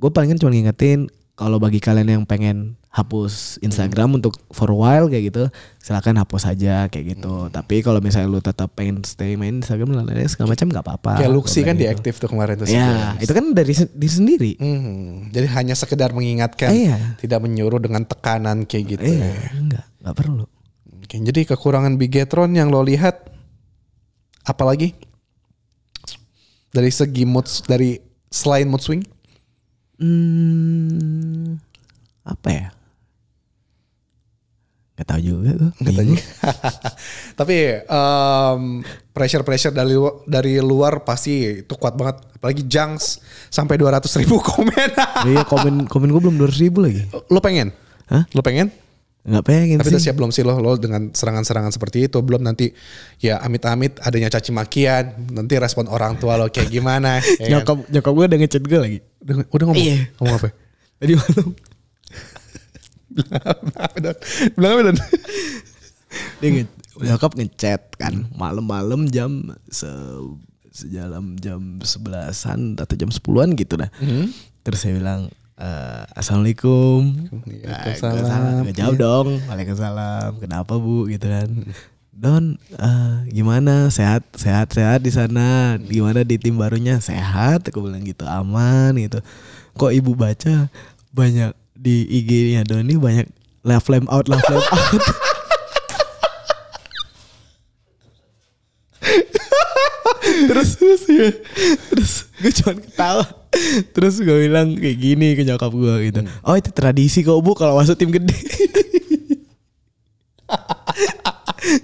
gue palingan cuma ngingetin kalau bagi kalian yang pengen hapus Instagram hmm. untuk for a while kayak gitu, silakan hapus aja kayak gitu. Hmm. Tapi kalau misalnya lu tetap pengen stay main Instagram lain-lain segala macam nggak apa-apa. Kayak Luxi kan gitu. Diaktif tuh kemarin tuh. Ya, itu kan dari diri sendiri. Hmm. Jadi hanya sekedar mengingatkan, eh, iya. tidak menyuruh dengan tekanan kayak gitu. Eh, iya. Enggak, nggak perlu. Oke, jadi kekurangan Bigetron yang lo lihat, apalagi dari segi mood, dari selain mood swing? Hmm, apa ya? Gak tau juga gue. Gak tau juga. Tapi um, pressure-pressure dari, dari luar pasti itu kuat banget. Apalagi Junks sampai dua ratus ribu komen. Iya, komen komen gue belum dua ratus ribu lagi. Lo pengen? Hah? Lo pengen? Gak pengen. Tapi sih. Tapi udah siap belum sih lo, lo dengan serangan-serangan seperti itu? Belum, nanti ya amit-amit adanya caci makian. Nanti respon orang tua lo kayak gimana. Ya nyokap, nyokap gue udah ngechat gue lagi. Udah, udah ngomong? Iya. Ngomong apa? Tadi malam. Bilang apa Don? Dia nyokap ngechat kan malam-malam jam se sejalam jam sebelasan atau jam sepuluhan gitu dah. Mm-hmm. Terus saya bilang e, assalamualaikum. Waalaikumsalam. Gak jauh dong. Waalaikumsalam. Kenapa bu? Gitu kan. Don, uh, gimana? Sehat, sehat, sehat di sana. Gimana di tim barunya? Sehat. Aku bilang gitu, aman gitu. Kok ibu baca banyak di I G-nya Doni banyak love flame out, love flame out. Terus terus ya. Terus gue cuman ketawa. Terus gue bilang kayak gini ke nyokap gue gitu. Hmm. Oh itu tradisi kok bu kalau masuk tim gede.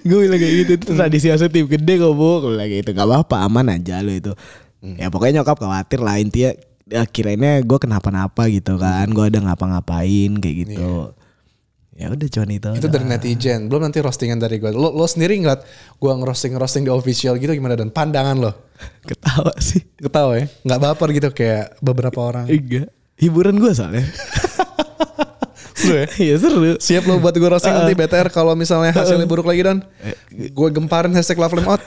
Gue bilang kayak gitu, itu tradisi masuk tim gede kok bu. Gue bilang gitu, gak apa-apa, aman aja lo itu. Hmm. Ya pokoknya nyokap khawatir lah intinya. Akhirnya gue kenapa-napa gitu kan, gue ada ngapa-ngapain kayak gitu. Yeah. Ya udah cuman itu. Itu dari netizen, belum nanti roastingan dari gue. Lo, lo sendiri ngeliat gue ngerosting-ngerosting di official gitu gimana dan pandangan lo? Ketawa sih. Ketawa ya? Nggak baper gitu kayak beberapa orang? Enggak. Hiburan gue soalnya. Seru ya? Iya seru. Siap lo buat gue roasting nanti B T R kalau misalnya hasilnya buruk lagi Don? Gue gemparin hashtag love flame out.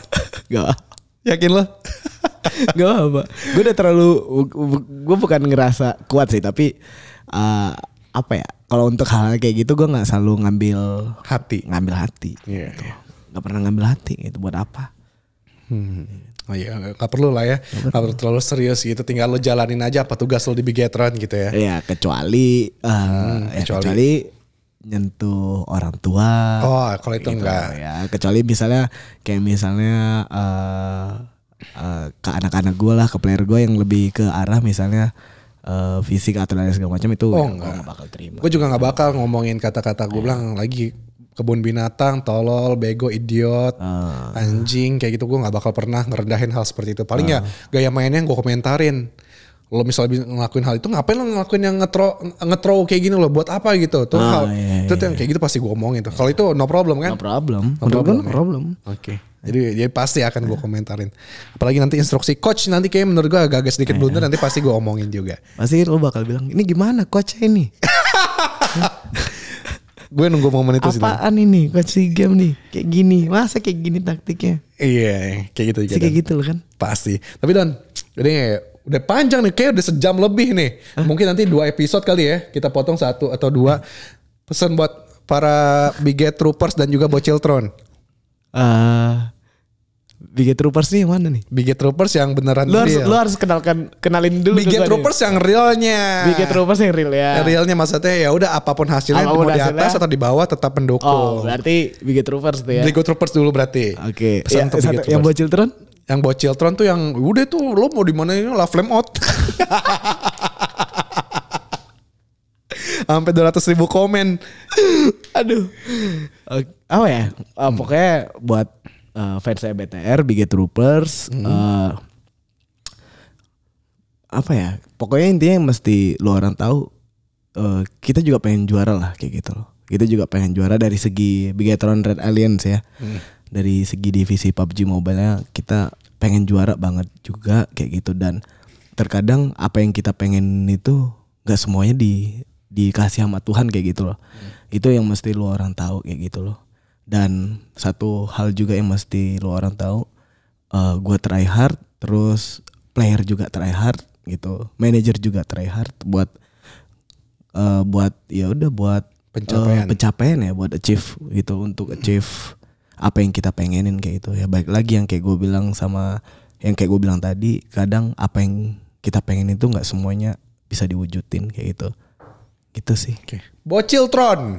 Gak. Yakin lo? Gak apa-apa. Gue udah terlalu, gue bukan ngerasa kuat sih, tapi uh, apa ya? Kalau untuk hal kayak gitu, gue nggak selalu ngambil hati, ngambil hati. Yeah, gitu. Yeah. Gak pernah ngambil hati. Itu buat apa? Hmm. Oh iya, gak perlu lah ya. Gak, gak perlu terlalu serius gitu. Tinggal lo jalanin aja apa tugas lo di Bigetron gitu ya. Iya, kecuali, uh, hmm, ya, kecuali. kecuali nyentuh orang tua. Oh, kalau itu gitu, enggak. Ya, kecuali misalnya kayak misalnya. Uh, Uh, ke anak-anak gue lah, ke player gue yang lebih ke arah misalnya uh, fisik atau lain segala macam itu, oh, gue gak bakal terima. Gue juga gak bakal ngomongin kata-kata gue bilang lagi kebun binatang, tolol, bego, idiot, uh, anjing kayak gitu, gue gak bakal pernah ngerendahin hal seperti itu. Paling uh, ya gaya mainnya gue komentarin. Lo misalnya ngelakuin hal itu, ngapain lo ngelakuin yang ngetro ngetro kayak gini lo, buat apa gitu tuh, oh, hal iya, iya. itu yang kayak gitu pasti gue omongin tuh. Kalau itu no problem kan? No problem. No problem. No problem. Ya? Oke. Okay. Jadi dia pasti akan gue komentarin. Apalagi nanti instruksi coach nanti kayak menurut gue agak-agak sedikit blunder, nanti pasti gue omongin juga. Pasti lo bakal bilang ini gimana coach ini? Gue nunggu momen itu sih. Apaan ini coach SEA Games nih? Kayak gini, masa kayak gini taktiknya? Iya, kayak gitu. Kayak gitu lo kan? Pasti. Tapi Don, jadi udah panjang nih, kayak udah sejam lebih nih. Hah? Mungkin nanti dua episode kali ya, kita potong satu atau dua. Pesan buat para Biget Troopers dan juga Bociltron. Uh, Biget Troopers nih yang mana nih? Biget Troopers yang beneran lu harus, real. Lu harus kenalkan kenalin dulu. Biget Troopers yang realnya. Biget Troopers yang real ya. Yang realnya maksudnya ya udah apapun hasilnya apapun mau hasilnya, di atas atau di bawah tetap pendukung. Oh, berarti Biget Troopers tuh ya. Biget Troopers dulu berarti. Oke. Okay. Ya, yang Bociltron? Yang Bociltron tuh yang udah tuh lo mau di mana ini lah flame out. Sampai dua ratus ribu komen. Aduh. Apa ya? Uh, pokoknya buat uh, fans saya B T R, Biget Troopers. Hmm. Uh, apa ya? Pokoknya intinya yang mesti lu orang tahu. Uh, kita juga pengen juara lah kayak gitu loh. Kita juga pengen juara dari segi Bigetron Red Alliance ya. Hmm. Dari segi divisi P U B G Mobile-nya kita pengen juara banget juga kayak gitu. Dan terkadang apa yang kita pengen itu gak semuanya di... dikasih sama Tuhan kayak gitu loh. Hmm. Itu yang mesti lu orang tahu kayak gitu loh. Dan satu hal juga yang mesti lu orang tahu, uh, gue try hard, terus player juga try hard gitu, manager juga try hard buat uh, buat ya udah buat pencapaian. Uh, pencapaian ya, buat achieve gitu, untuk achieve apa yang kita pengenin kayak gitu ya. Baik lagi yang kayak gue bilang sama yang kayak gue bilang tadi, kadang apa yang kita pengenin itu nggak semuanya bisa diwujudin kayak gitu. Gitu sih. Okay. Bociltron.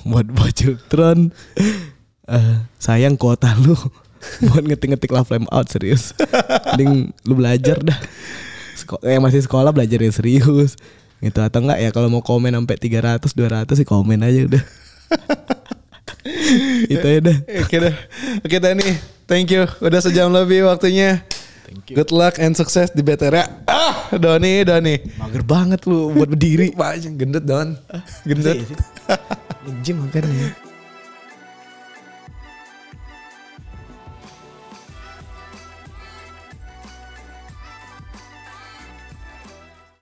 Buat Bociltron. Uh, sayang kuota lu. Buat ngetik-ngetik lah flame out serius. Mending lu belajar dah. Sekol yang masih sekolah belajar yang serius. Gitu atau enggak ya kalau mau komen sampai tiga ratus dua ratus sih komen aja udah. Itu ya dah. Oke dah. Oke dah nih. Thank you. Udah sejam lebih waktunya. Good luck and sukses di B T R ya. Ah, Doni, Doni. Mager banget lu buat berdiri. Gendut, Don. Gendut. Nge-gym makan ya.